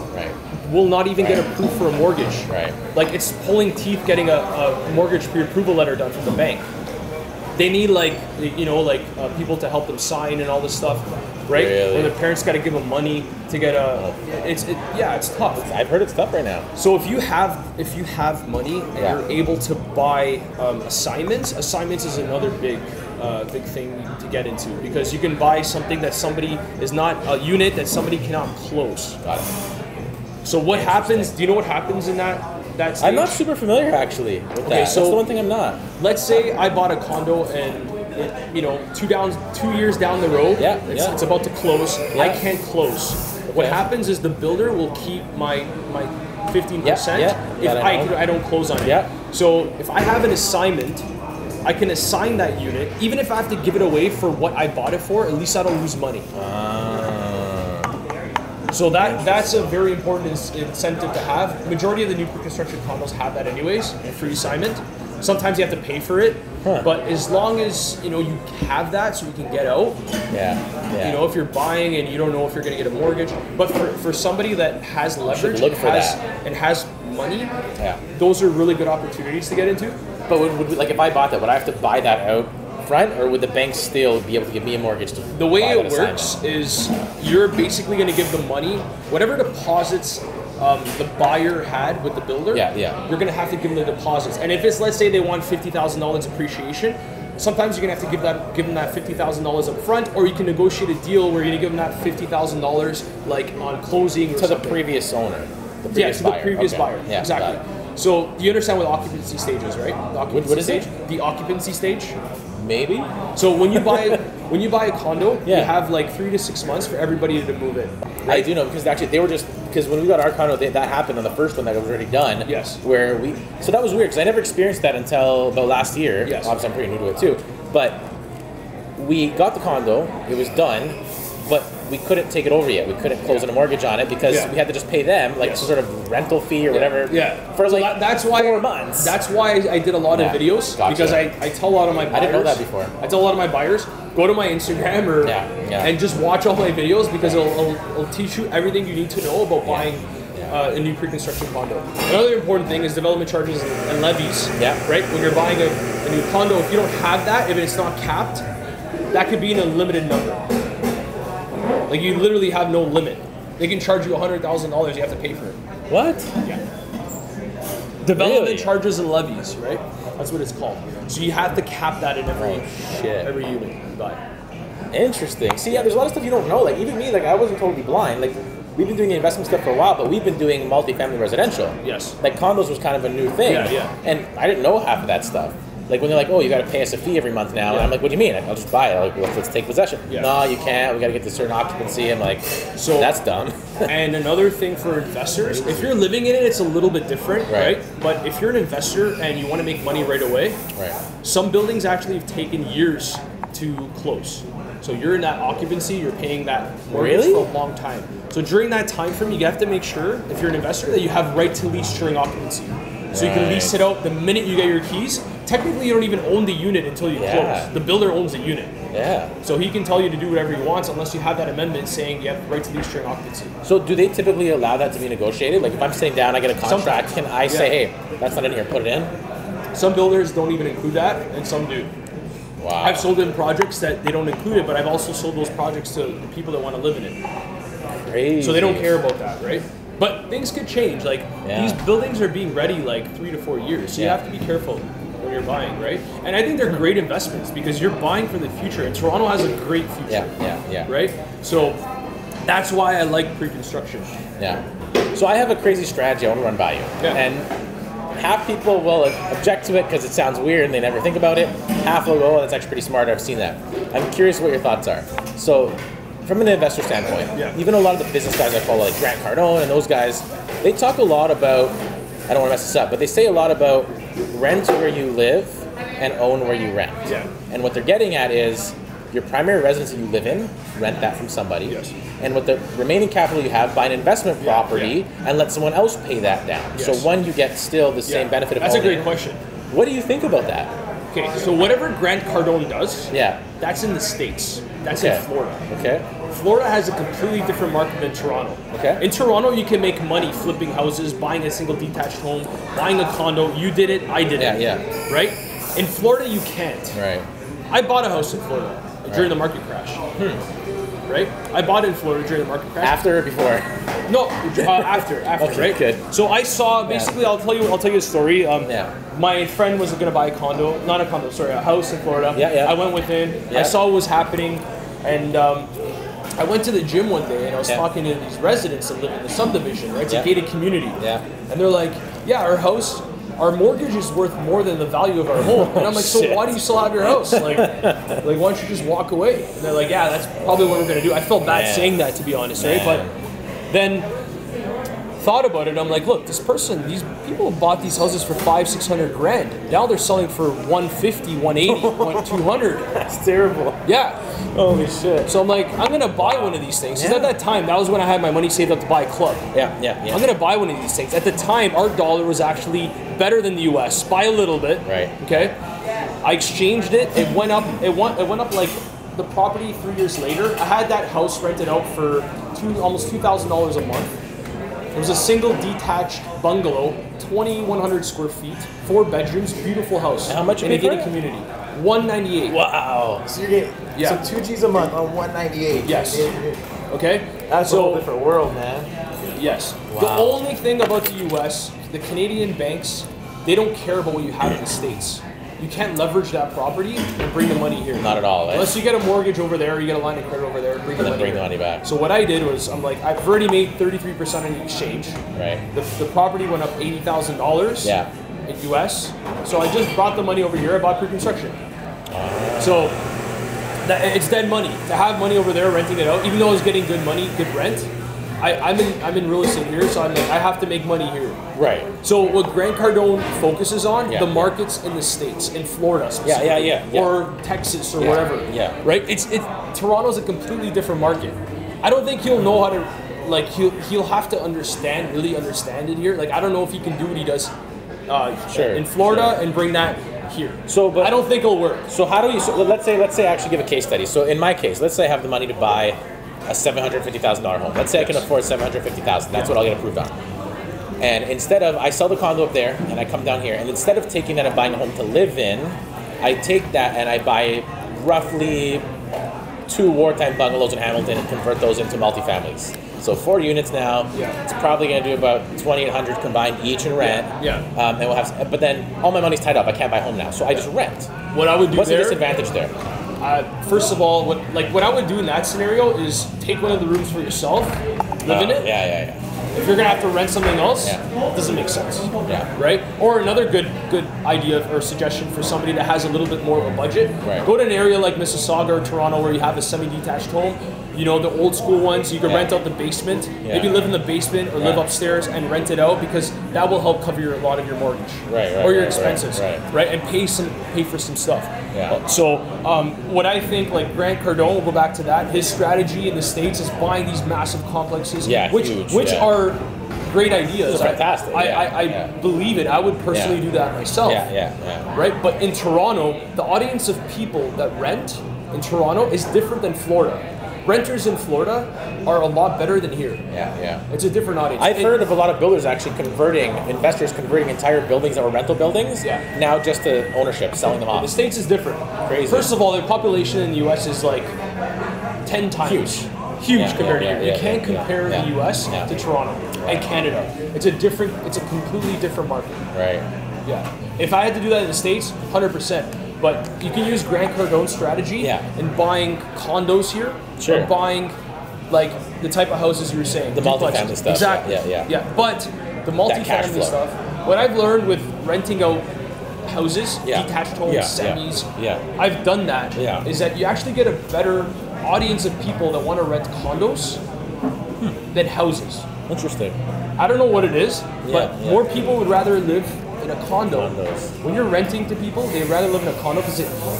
will not even get approved for a mortgage. Like it's pulling teeth getting a mortgage pre-approval letter done from the bank. They need like, you know, like people to help them sign and all this stuff, right? Or their parents gotta give them money to get a, it's tough. I've heard it's tough right now. So if you have money and you're able to buy assignments is another big thing to get into, because you can buy something that somebody is not, a unit that somebody cannot close. Got it. So what happens, do you know what happens in that stage? I'm not super familiar actually with that. So that's the one thing I'm not. Let's say I bought a condo and it, you know, 2 years down the road, it's about to close, I can't close. What happens is the builder will keep my 15% if I don't close on it. So if I have an assignment, I can assign that unit, even if I have to give it away for what I bought it for, at least I don't lose money. So that's a very important incentive to have. The majority of the new construction condos have that anyways, a free assignment. Sometimes you have to pay for it, but as long as you know you have that so you can get out, you know, if you're buying and you don't know if you're gonna get a mortgage, but for somebody that has leverage and has money, those are really good opportunities to get into. But would like if I bought that, would I have to buy that out front, or would the bank still be able to give me a mortgage to buy that? The way it works is you're basically going to give the money, whatever deposits the buyer had with the builder, you're going to have to give them the deposits. And if it's, let's say they want $50,000 appreciation, sometimes you're going to have to give them that $50,000 up front, or you can negotiate a deal where you're going to give them that $50,000 like on closing. To the previous owner. The previous buyer. Yeah, exactly. So you understand what occupancy stage is, right? What is it? The occupancy stage. Maybe. So when you buy a condo, you have like 3 to 6 months for everybody to move in. Right? I do know, because actually they were just, because when we got our condo, that happened on the first one that was already done. Where we, so that was weird because I never experienced that until about last year. Obviously I'm pretty new to it too. But we got the condo, it was done, but we couldn't take it over yet. We couldn't close on a mortgage on it because we had to just pay them like some sort of rental fee or whatever for like that's 4 months. That's why I did a lot of videos because I tell a lot of my buyers. I didn't know that before. I tell a lot of my buyers, go to my Instagram or and just watch all my videos because it'll teach you everything you need to know about buying a new pre-construction condo. Another important thing is development charges and levies. Right? When you're buying a new condo, if you don't have that, if it's not capped, that could be an unlimited number. Like you literally have no limit. They can charge you $100,000. You have to pay for it. What? Development charges and levies, right? That's what it's called. So you have to cap that in every unit you buy. Interesting. See, there's a lot of stuff you don't know. Like even me, like I wasn't totally blind. Like we've been doing the investment stuff for a while, but we've been doing multifamily residential. Like condos was kind of a new thing. And I didn't know half of that stuff. Like when they're like, oh, you got to pay us a fee every month now, and I'm like, what do you mean? I'll just buy it. Like, let's take possession. Yeah. No, you can't. We got to get to certain occupancy. I'm like, so that's dumb. And another thing for investors, if you're living in it, it's a little bit different, right? But if you're an investor and you want to make money right away, some buildings actually have taken years to close. So you're in that occupancy, you're paying that mortgage for a long time. So during that time frame, you have to make sure, if you're an investor, that you have right to lease during occupancy. So you can lease it out the minute you get your keys. Technically, you don't even own the unit until you close. The builder owns the unit. So he can tell you to do whatever he wants unless you have that amendment saying you have the right to lease during occupancy. So do they typically allow that to be negotiated? Like if I'm sitting down, I get a contract, can I say, hey, that's not in here, put it in? Some builders don't even include that, and some do. Wow. I've sold in projects that they don't include it, but I've also sold those projects to the people that want to live in it. Crazy. So they don't care about that, right? But things could change. Like these buildings are being ready like 3 to 4 years, so you have to be careful when you're buying, right? And I think they're great investments because you're buying for the future, and Toronto has a great future. Right? So that's why I like pre-construction. So I have a crazy strategy I want to run by you. And half people will object to it because it sounds weird and they never think about it. Half will go, oh, that's actually pretty smart, I've seen that. I'm curious what your thoughts are. So from an investor standpoint, even a lot of the business guys I follow, like Grant Cardone and those guys, they talk a lot about, I don't want to mess this up, but they say a lot about rent where you live and own where you rent. And what they're getting at is your primary residence that you live in, rent that from somebody. And with the remaining capital you have, buy an investment property and let someone else pay that down. So one, you get still the same benefit of owning. That's a great question. What do you think about that? Okay, so whatever Grant Cardone does, that's in the States. That's in Florida. Florida has a completely different market than Toronto. In Toronto, you can make money flipping houses, buying a single detached home, buying a condo. You did it, I did it. Right? In Florida, you can't. I bought a house in Florida during the market crash. Right? I bought in Florida during the market crash. After or before? No, after, okay, right? Good. So I saw, basically, I'll tell you a story. My friend was gonna buy a condo, not a condo, sorry, a house in Florida. I went with him, I saw what was happening, and I went to the gym one day and I was talking to these residents that live in the subdivision, right? It's a gated community. And they're like, our house, our mortgage is worth more than the value of our home. And I'm like, so why do you still have your house? Like why don't you just walk away? And they're like, yeah, that's probably what we're going to do. I felt bad saying that, to be honest, right? But then thought about it. I'm like, look, this person, these people bought these houses for $500,000-$600,000. Now they're selling for $150,000, $180,000, $200,000. That's terrible. Holy shit. So I'm like, I'm going to buy one of these things. Because at that time, that was when I had my money saved up to buy a club. I'm going to buy one of these things. At the time, our dollar was actually better than the US by a little bit. Okay. I exchanged it. It went up. It went up like the property 3 years later. I had that house rented out for almost $2,000 a month. It was a single detached bungalow, 2,100 square feet, 4 bedrooms, beautiful house. And how much? In a gated community, $198,000. Wow. So you're getting so $2,000 a month on $198,000. Yes. Okay. That's a whole different world, man. Yes. Wow. The only thing about the U.S., the Canadian banks, they don't care about what you have in the States. You can't leverage that property and bring the money here. Not at all. Unless you get a mortgage over there, or you get a line of credit over there, and bring the money back. So what I did was, I'm like, I've already made 33% on the exchange. The property went up $80,000 in US. So I just brought the money over here. I bought pre-construction. So that, it's dead money. To have money over there renting it out, even though I was getting good money, good rent, I'm in real estate here, so I'm like, I have to make money here. So what Grant Cardone focuses on, the markets in the States, in Florida specifically, or Texas or whatever. Right? It's Toronto's a completely different market. I don't think he'll know how to, like, he'll have to really understand it here. Like, I don't know if he can do what he does in Florida and bring that here. So, but I don't think it'll work. So how do you? So let's say I actually give a case study. So in my case, let's say I have the money to buy a $750,000 home. Let's say I can afford $750,000. That's what I'll get approved on. And instead of, I sell the condo up there and I come down here, and instead of taking that and buying a home to live in, I take that and I buy roughly 2 wartime bungalows in Hamilton and convert those into multifamilies. So 4 units now. It's probably going to do about $2,800 combined each in rent. And we'll have, but then all my money's tied up. I can't buy a home now, so I just rent. What I would do. What's the disadvantage there? First of all, what I would do in that scenario is take one of the rooms for yourself, live in it. If you're going to have to rent something else, it doesn't make sense. Yeah. Right? Or another good idea or suggestion for somebody that has a little bit more of a budget, go to an area like Mississauga or Toronto where you have a semi-detached home. You know, the old school ones, you can rent out the basement. Maybe live in the basement or live upstairs and rent it out, because that will help cover your, a lot of your mortgage or your expenses, right? And pay for some stuff. Yeah. So what I think, like Grant Cardone, we'll go back to that, his strategy in the States is buying these massive complexes, which are great ideas. Fantastic. I believe it. I would personally do that myself. Right? But in Toronto, the audience of people that rent in Toronto is different than Florida. Renters in Florida are a lot better than here. It's a different audience. I've heard of a lot of builders actually converting, investors converting entire buildings that were rental buildings now just to ownership, selling them off. The States is different. Crazy. First of all, the population in the US is like 10 times. Huge compared to here. You can't compare the US to Toronto and Canada. It's a different, it's a completely different market. Right. Yeah. If I had to do that in the States, 100%. But you can use Grant Cardone's strategy in buying condos here, or buying like the type of houses you were saying. The multifamily stuff. Exactly. Yeah. But the multifamily stuff, what I've learned with renting out houses, detached homes, semis, I've done that, is that you actually get a better audience of people that want to rent condos than houses. Interesting. I don't know what it is, but more people would rather live in a condo. When you're renting to people, they'd rather live in a condo because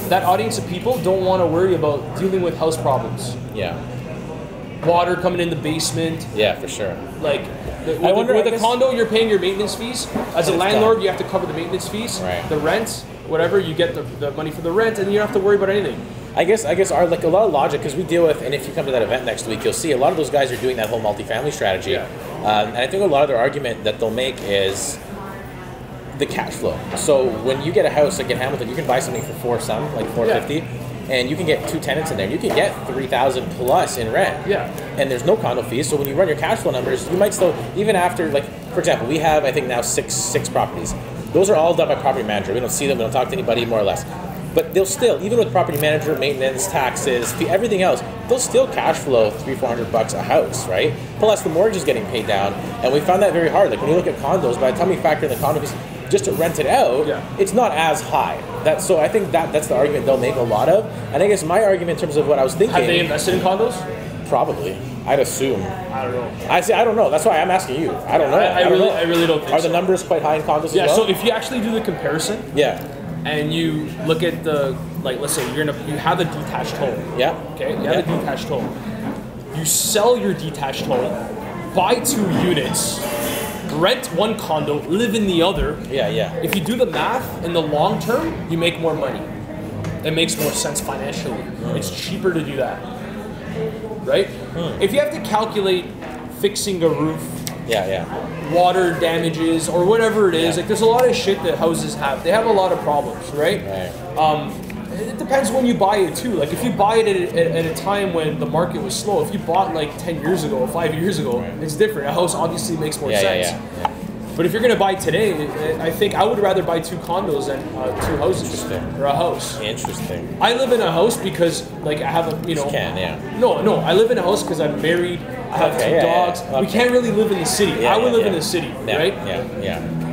that audience of people don't want to worry about dealing with house problems. Yeah. Water coming in the basement. Yeah, for sure. Like, with a condo, you're paying your maintenance fees. As a landlord, you have to cover the maintenance fees, the rent, whatever. You get the money for the rent, and you don't have to worry about anything. I guess our, like, a lot of logic, because we deal with, and if you come to that event next week, you'll see a lot of those guys are doing that whole multifamily strategy. Yeah. And I think a lot of their argument that they'll make is the cash flow. So when you get a house, like in Hamilton, you can buy something for $450, and you can get 2 tenants in there. You can get $3,000 plus in rent. Yeah. And there's no condo fees. So when you run your cash flow numbers, you might still, even after, like, for example, we have, I think now six properties. Those are all done by property manager. We don't see them. We don't talk to anybody, more or less. But they'll still, even with property manager, maintenance, taxes, everything else, they'll still cash flow $300-400 a house, right? Plus the mortgage is getting paid down, and we found that very hard. Like when you look at condos, by the time we factor in the condo fees, just to rent it out, it's not as high. So I think that's the argument they'll make a lot of. And I guess my argument in terms of what I was thinking. Have they invested in condos? Probably. I'd assume. I don't know. I don't know. That's why I'm asking you. I don't know. I really don't think. Are the numbers quite high in condos as well? So if you actually do the comparison, and you look at the, like, let's say you have a detached home. Yeah. Okay. You have a detached home. You sell your detached home, buy 2 units, rent 1 condo, live in the other. If you do the math, in the long term, you make more money. It makes more sense financially. It's cheaper to do that, right? If you have to calculate fixing a roof, water damages or whatever it is, like there's a lot of shit that houses have. They have a lot of problems, right? It depends when you buy it too. Like if you buy it at a time when the market was slow, if you bought like 10 years ago or 5 years ago, it's different. A house obviously makes more sense. But if you're going to buy today, I think I would rather buy 2 condos than 2 houses or a house. Interesting. I live in a house because like I have a, No, I live in a house because I'm married. I have 2 dogs. We can't really live in the city. I would live in the city, right?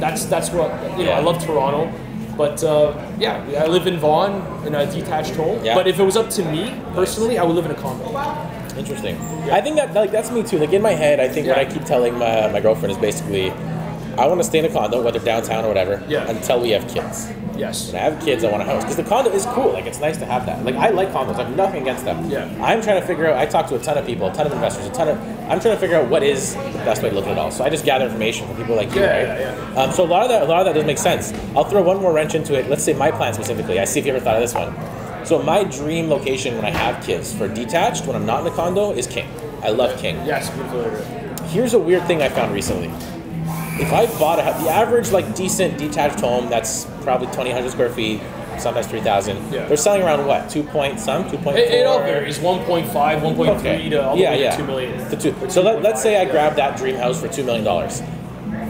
That's what, I love Toronto. But I live in Vaughan in a detached home. Yeah. But if it was up to me personally, I would live in a condo. Interesting. Yeah. I think that's me too. Like in my head, I think what I keep telling my girlfriend is basically, I want to stay in a condo, whether downtown or whatever, until we have kids. Yes. When I have kids, I want a house. Because the condo is cool. Like it's nice to have that. Like I like condos. I have nothing against them. Yeah. I'm trying to figure out. I talk to a ton of people, a ton of investors, I'm trying to figure out what is the best way to look at it all. So I just gather information from people like you, right? So a lot of that doesn't make sense. I'll throw one more wrench into it. Let's say my plan specifically. I see if you ever thought of this one. So my dream location when I have kids for detached, when I'm not in a condo, is King. I love King. Yes. Here's a weird thing I found recently. If I bought a house, the average like decent detached home that's probably 2,000 square feet, sometimes 3,000. Yeah. They're selling around what? 2.4. It all varies. 1.5, 1.3 to all the way to 2 million. So let's say I grab that dream house for $2 million.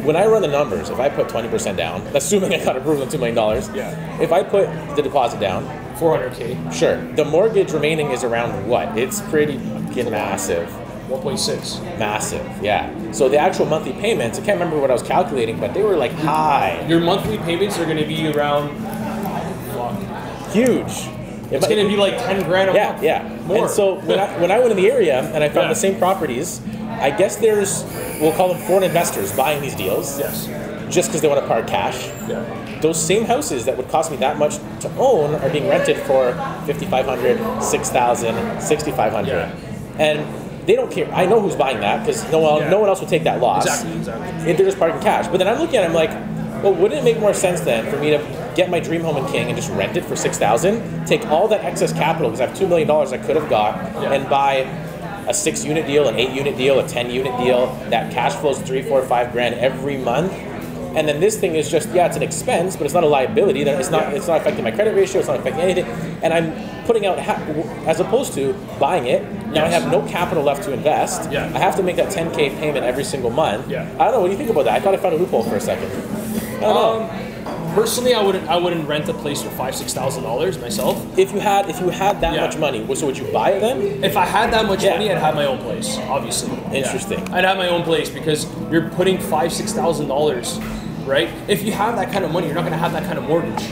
When I run the numbers, if I put 20% down, assuming I got approved on $2 million, if I put the deposit down, $400K. Sure. The mortgage remaining is around what? It's pretty massive. 1.6. Massive, yeah. So the actual monthly payments, I can't remember what I was calculating, but they were like high. Your monthly payments are going to be around... Huge. It's going to be like 10 grand a month. Yeah, more. And so when I went in the area and I found the same properties, I guess there's, we'll call them foreign investors buying these deals. Yes. Just because they want to park cash. Yeah. Those same houses that would cost me that much to own are being rented for $5,500, $6,000, $6,500. Yeah. And they don't care. I know who's buying that because no one else will take that loss. Exactly. They're just parking cash. But then I'm looking at it, I'm like, well, wouldn't it make more sense then for me to get my dream home in King and just rent it for $6,000, take all that excess capital, because I have $2 million I could have got, and buy a 6-unit deal, an 8-unit deal, a 10-unit deal, that cash flows 3, 4, 5 grand every month. And then this thing is just, it's an expense, but it's not a liability. It's not affecting my credit ratio. It's not affecting anything. And I'm putting out, as opposed to buying it, now I have no capital left to invest. Yeah. I have to make that 10K payment every single month. Yeah. I don't know, what do you think about that? I thought I found a loophole for a second. I don't know. Personally, I wouldn't rent a place for $5,000 to $6,000 myself. If you had that much money, so would you buy it then? If I had that much money, I'd have my own place. Obviously. Interesting. Yeah. I'd have my own place because you're putting $5,000 to $6,000, right? If you have that kind of money, you're not going to have that kind of mortgage,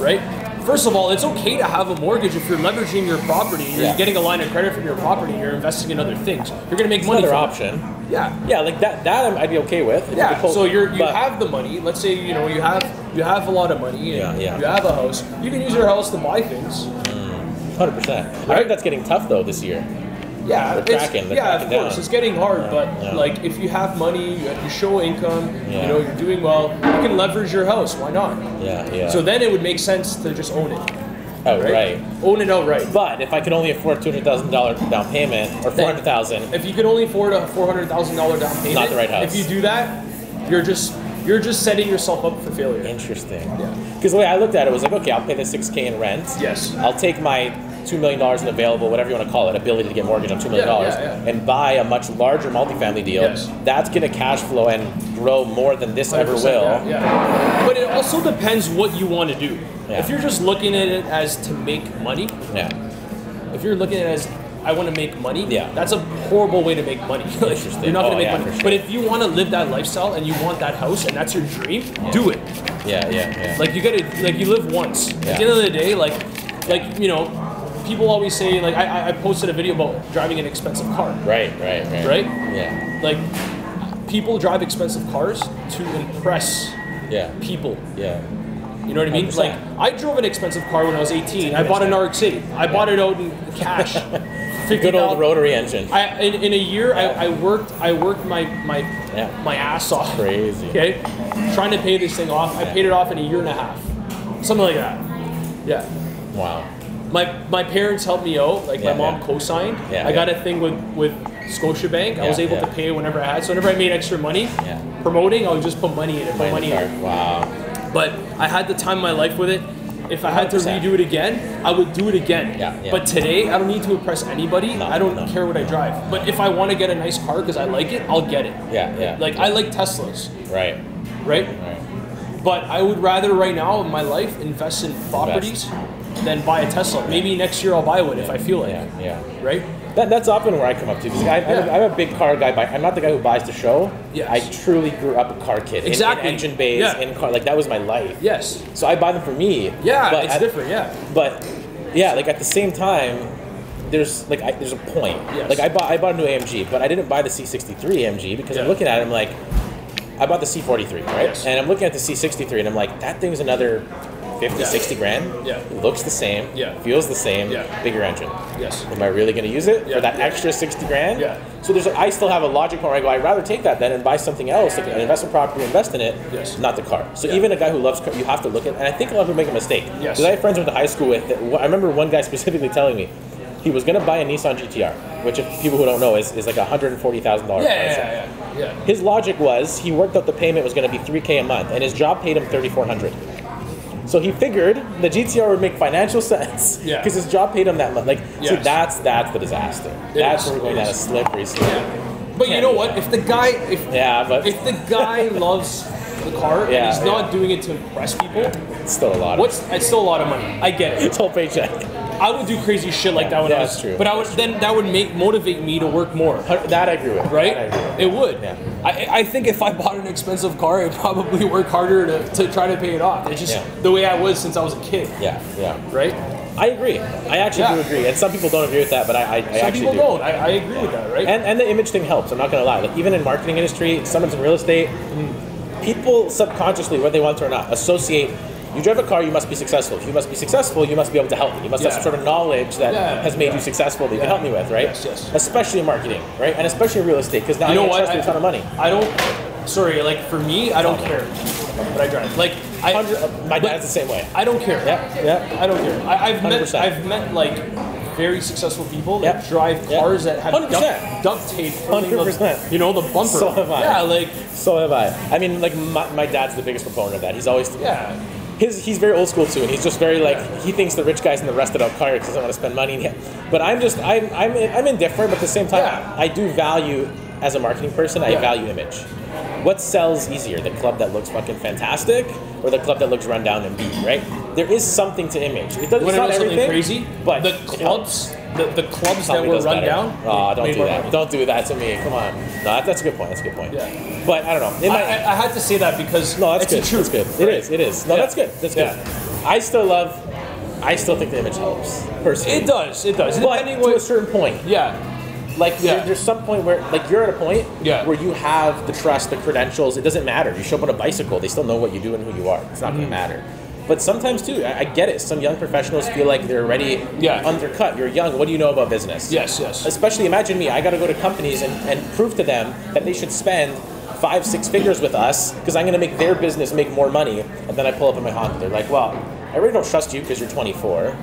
right? First of all, it's okay to have a mortgage if you're leveraging your property. You're getting a line of credit from your property. You're investing in other things. You're going to make money. Another option. Yeah, like that I'd be okay with. So you have the money. Let's say you have a lot of money. And you have a house. You can use your house to buy things. 100%. I think that's getting tough though this year. Yeah, of course, it's getting hard. But like, if you have money, you show income, you're doing well, you can leverage your house. Why not? Yeah. So then it would make sense to just own it. Own it outright. But if I could only afford $200,000 down payment, or $400,000, if you could only afford a $400,000 down payment, not the right house. If you do that, you're just setting yourself up for failure. Interesting. Yeah. Because the way I looked at it was like, okay, I'll pay the $6,000 in rent. Yes. I'll take my $2 million in available, whatever you want to call it, ability to get mortgage on $2 million, and buy a much larger multifamily deal, that's going to cash flow and grow more than this ever will. Yeah. But it also depends what you want to do. Yeah. If you're just looking at it as to make money, if you're looking at it as, I want to make money, that's a horrible way to make money. Interesting. You're not going to make money. Sure. But if you want to live that lifestyle and you want that house and that's your dream, do it. Yeah. Like, you got to, like, you live once. At the end of the day, like, you know, people always say, like, I posted a video about driving an expensive car. Right? Yeah. Like, people drive expensive cars to impress people. Yeah. You know what I mean? 100%. Like, I drove an expensive car when I was 18. I bought an RX-8. I bought it out in cash. Good old rotary engine. In a year, I worked my ass off. Crazy. Okay? Trying to pay this thing off. I paid it off in 1.5 years. Something like that. Yeah. Wow. My parents helped me out, like my mom co-signed. I got a thing with Scotiabank. I was able to pay whenever I had. So whenever I made extra money, promoting, I would just put money in it. Wow. But I had the time of my life with it. If I had to redo it again, I would do it again. Yeah. But today, I don't need to impress anybody. No, I don't care what I drive. But if I want to get a nice car because I like it, I'll get it. Yeah. Like, I like Teslas. Right? But I would rather right now in my life invest in properties than buy a Tesla. Maybe next year I'll buy one if I feel like it. Yeah. Right? That's often where I come up to. Because I'm a big car guy. I'm not the guy who buys to show. Yes. I truly grew up a car kid. Exactly. In engine bays, in car. Like, that was my life. Yes. So I buy them for me. Yeah, but it's different, But, like, at the same time, there's a point. Yes. Like, I bought a new AMG, but I didn't buy the C63 AMG because I'm looking at it, I'm like, I bought the C43, right? Yes. And I'm looking at the C63, and I'm like, that thing's another... 50, 60 grand. Yeah. Looks the same. Yeah. Feels the same. Yeah. Bigger engine. Yes. Am I really going to use it for that extra 60 grand? Yeah. So I still have a logic point where I go, I'd rather take that then and buy something else, like an investment property, invest in it, not the car. So even a guy who loves car, you have to look at, and I think a lot of people make a mistake. Yes. Because I have friends I went to high school with, I remember one guy specifically telling me, he was going to buy a Nissan GTR, which, if people who don't know, is like $140,000 car. Yeah. His logic was, he worked out the payment was going to be $3,000 a month, and his job paid him $3,400. So he figured the GTR would make financial sense because his job paid him that much. Like, so that's the disaster. That's where we're going down a slippery slope. Yeah. But you know what? If the guy loves for the car, and he's not doing it to impress people. It's still a lot. It's still a lot of money. I get it. It's whole paycheck. I would do crazy shit like that when I was. That's true. But I would then that would motivate me to work more. That I agree with. Right? I agree with. It would. Yeah. I think if I bought an expensive car, I'd probably work harder to try to pay it off. It's just the way I was since I was a kid. Yeah. Yeah. Right. I agree. I actually do agree. And some people don't agree with that, but I actually do. Some people don't. I agree with that, right? And the image thing helps, I'm not going to lie. Like, even in marketing industry, sometimes in real estate, people subconsciously, whether they want to or not, associate, you drive a car, you must be successful. If you must be successful, you must be able to help me. You must have some sort of knowledge that has made you successful that you can help me with, right? Yes, yes. Especially in marketing, right? And especially in real estate, because now you know I can trust a ton of money. I don't, sorry, like for me, I don't care, but I drive. Like. My dad's the same way. I don't care. Yeah. I don't care. I've met like very successful people that drive cars that have duct tape. 100%. You know, the bumper. So have I. Yeah, like. So have I. I mean, like my dad's the biggest proponent of that. He's always He's very old school too, and he's just very like he thinks the rich guys in the rusted out cars doesn't want to spend money. But I'm indifferent, but at the same time I do value as a marketing person I value image. What sells easier, the club that looks fucking fantastic or the club that looks run down and beat, right? There is something to image. It doesn't. It's not everything crazy, but the clubs, the clubs that were run down. Oh, don't do that! Don't do that to me. Come on. No, that's a good point. That's a good point. Yeah. But I don't know. I had to say that because no, that's good. It's good. It is. It is. No, that's good. That's good. I still think the image helps. Personally, it does. It does. But to a certain point. Yeah. Like there's some point where like you're at a point where you have the trust, the credentials. It doesn't matter. You show up on a bicycle, they still know what you do and who you are. It's not going to matter. But sometimes too, I get it. Some young professionals feel like they're already undercut. You're young. What do you know about business? Yes, yes. Especially imagine me. I got to go to companies and prove to them that they should spend 5-6 figures with us because I'm going to make their business make more money. And then I pull up in my Honda. They're like, well, I really don't trust you because you're 24.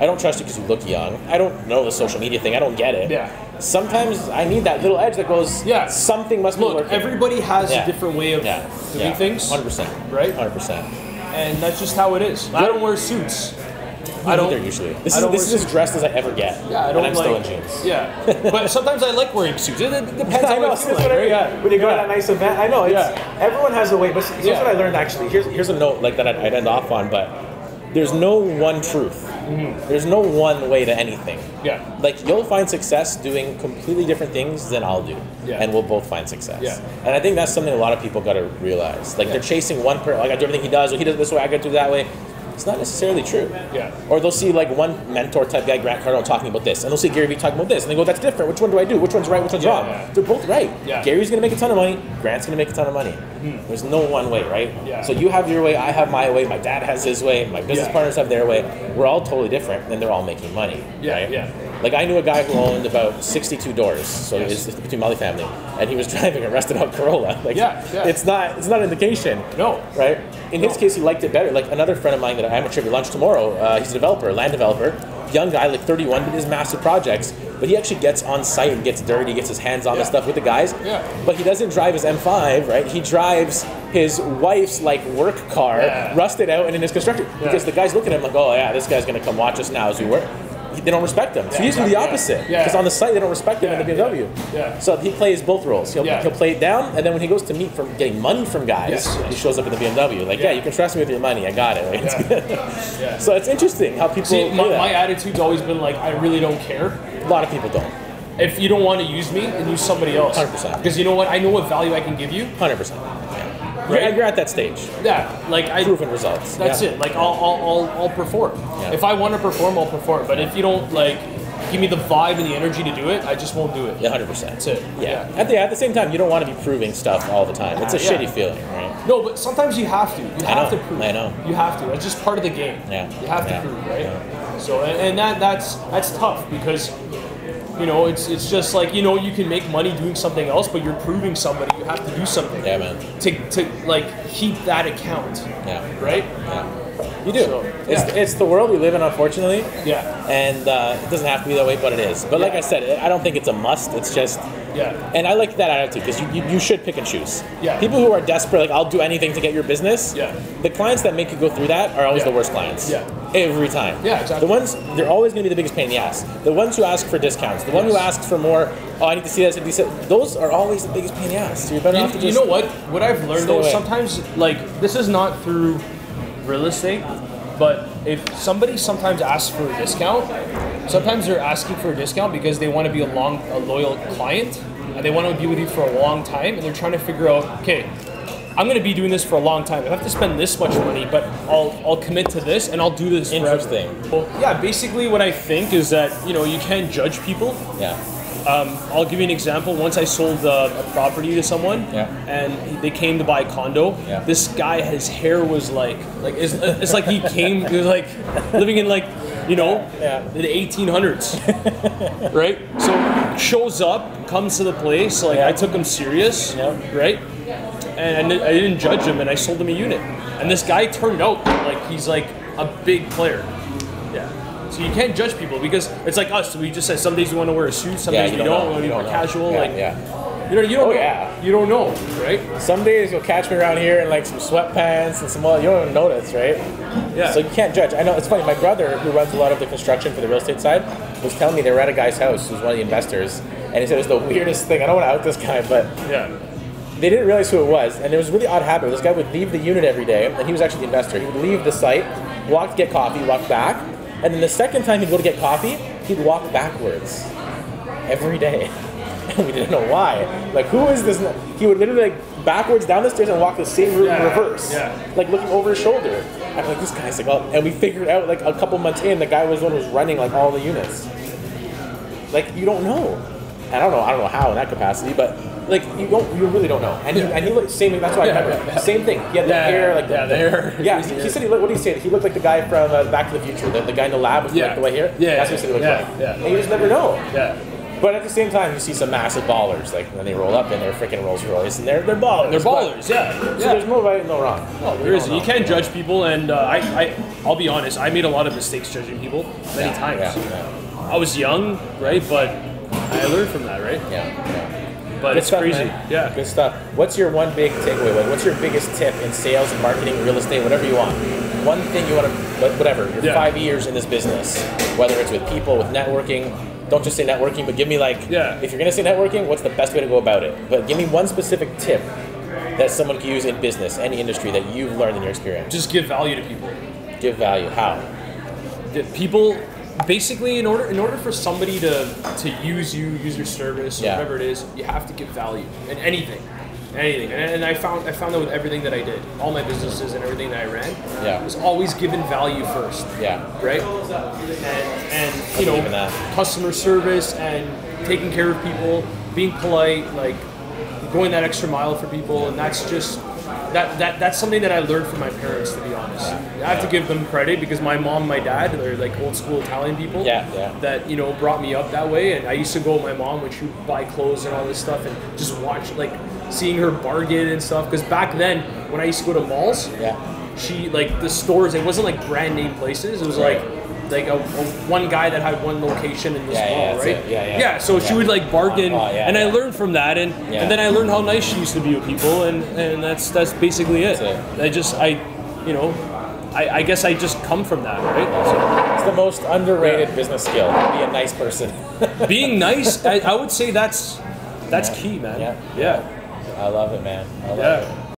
I don't trust you because you look young. I don't know the social media thing. I don't get it. Yeah. Sometimes I need that little edge that goes, something must be working. Look, everybody has a different way of doing things. 100%. Right? 100%. And that's just how it is. I don't wear suits. I don't either, usually. This is as dressed as I ever get. Yeah, I don't and I'm still in jeans. Yeah. But sometimes I like wearing suits. It depends on what you like, right? Yeah. When you go to that nice event, I know. It's, everyone has a way. But here's what I learned, actually. Here's a note like that I'd end off on, but there's no one truth. Mm-hmm. There's no one way to anything. Yeah. Like you'll find success doing completely different things than I'll do. Yeah. And we'll both find success. Yeah. And I think that's something a lot of people gotta realize. Like they're chasing one person. I gotta do everything he does. Or he does it this way. I gotta do it that way. It's not necessarily true. Yeah. Or they'll see like one mentor type guy, Grant Cardone, talking about this, and they'll see Gary Vee talking about this, and they go, "That's different. Which one do I do? Which one's right? Which one's wrong?" Yeah. They're both right. Yeah. Gary's gonna make a ton of money. Grant's gonna make a ton of money. Mm. There's no one way, right? Yeah. So you have your way. I have my way. My dad has his way. My business partners have their way. We're all totally different, and they're all making money. Yeah. Right? Yeah. Like I knew a guy who owned about 62 doors, so it's between multifamily, and he was driving a rusted out Corolla. Like, it's not an indication. No. Right. In his case, he liked it better. Like another friend of mine that I am at Treb lunch tomorrow, he's a developer, land developer, young guy, like 31, but his massive projects. But he actually gets on site and gets dirty, gets his hands on the stuff with the guys. Yeah. But he doesn't drive his M5, right? He drives his wife's like work car, rusted out and in his construction. Yeah. Because the guy's looking at him like, oh yeah, this guy's gonna come watch us now as we work. They don't respect him. So he's the opposite. Because on the site, they don't respect him in the BMW. Yeah. Yeah. So he plays both roles. He'll play it down, and then when he goes to meet from getting money from guys, he shows up in the BMW. Like, you can trust me with your money. I got it. Right? Yeah. Yeah. So it's interesting how people see, my attitude's always been like, I really don't care. A lot of people don't. If you don't want to use me, then use somebody else. 100%. Because you know what? I know what value I can give you. 100%. Right? Yeah, you're at that stage. Yeah, like proven results. That's it. Like I'll perform. Yeah. If I want to perform, I'll perform. But if you don't like give me the vibe and the energy to do it, I just won't do it. Yeah, 100%. That's it. Yeah. At the same time, you don't want to be proving stuff all the time. It's a shitty feeling, right? No, but sometimes you have to. You have to prove. I know. You have to. It's just part of the game. Yeah. You have to prove, right? Yeah. So and that's tough because. You know, it's just like, you know, you can make money doing something else, but you're proving somebody you have to do something. Yeah, man. To like keep that account. Yeah. Right? Yeah. You do. So, it's the world we live in, unfortunately. Yeah. And it doesn't have to be that way, but it is. But like I said, I don't think it's a must. It's just. Yeah. And I like that attitude because you should pick and choose. Yeah. People who are desperate, like I'll do anything to get your business. Yeah. The clients that make you go through that are always the worst clients. Yeah. every time. Yeah, exactly. The ones, they're always going to be the biggest pain in the ass. The ones who ask for discounts, the one who asks for more, oh, I need to see that, those are always the biggest pain in the ass. So you're better off to just... You know what? What I've learned though, sometimes, like, this is not through real estate, but if somebody sometimes asks for a discount, sometimes they're asking for a discount because they want to be a loyal client, and they want to be with you for a long time, and they're trying to figure out, okay, I'm going to be doing this for a long time. I have to spend this much money, but I'll commit to this and I'll do this forever. Interesting. Well, yeah, basically what I think is that, you know, you can't judge people. Yeah. I'll give you an example. Once I sold a property to someone, and they came to buy a condo. Yeah. This guy, his hair was like it's like he came, he was like living in like, you know, the 1800s, right? So shows up, comes to the place. Like I took him serious, right? And I didn't judge him, and I sold him a unit. And this guy turned out like he's like a big player. Yeah. So you can't judge people because it's like us. We just said some days we want to wear a suit, some days we don't. We are casual. Yeah, like you don't know. Yeah. You don't know, right? Some days you'll catch me around here in like some sweatpants and some other. You don't even notice, right? Yeah. So you can't judge. I know it's funny. My brother, who runs a lot of the construction for the real estate side, was telling me they were at a guy's house who's one of the investors, and he said it's the weirdest thing. I don't want to out this guy, but they didn't realize who it was, and it was a really odd habit. This guy would leave the unit every day, and he was actually the investor. He would leave the site, walk to get coffee, walk back, and then the second time he'd go to get coffee, he'd walk backwards every day. And we didn't know why. Like, who is this? He would literally like backwards down the stairs and walk the same route in reverse, like looking over his shoulder. I'm like, this guy's like, oh. And we figured out like a couple months in, the guy was the one who was running like all the units. Like, you don't know. I don't know how in that capacity, but like you really don't know. And he looked same thing. That's why I remember same thing. He had the hair, like the hair. Yeah, he said he looked. What did he say? He looked like the guy from Back to the Future. The guy in the lab with like the white hair. Yeah, that's what he said he looked like. Yeah, and you just never know. Yeah. But at the same time, you see some massive ballers. Like when they roll up and they're freaking Rolls Royce, and they're ballers. And they're ballers. So there's no right and no wrong. No, there isn't. You can't judge people. And I'll be honest. I made a lot of mistakes judging people many times. I was young, right? But I learned from that, right? Yeah. But it's crazy. Yeah. Good stuff. What's your one big takeaway? Like, what's your biggest tip in sales and marketing, real estate, whatever you want? One thing you want to, whatever, you're 5 years in this business, whether it's with people, with networking. Don't just say networking, but give me like, if you're going to say networking, what's the best way to go about it? But give me one specific tip that someone can use in business, any industry that you've learned in your experience. Just give value to people. Give value. How? People... Basically, in order for somebody to use your service, or whatever it is, you have to give value in anything. And I found that with everything that I did, all my businesses and everything that I ran, was always given value first. Yeah. Right. And you know, customer service and taking care of people, being polite, like going that extra mile for people, and that's just. That's something that I learned from my parents, to be honest. I have to give them credit because my mom and my dad, they're like old school Italian people that, you know, brought me up that way. And I used to go with my mom when she would buy clothes and all this stuff and just watch, like, seeing her bargain and stuff. Because back then, when I used to go to malls, she, like, the stores, it wasn't like brand name places. It was like a one guy that had one location in this mall, right? So she would like bargain, and I learned from that, and then I learned how nice she used to be with people, and that's basically it. I guess I just come from that, right? So. It's the most underrated business skill. Be a nice person. Being nice, I would say that's key, man. Yeah, I love it, man. I love it.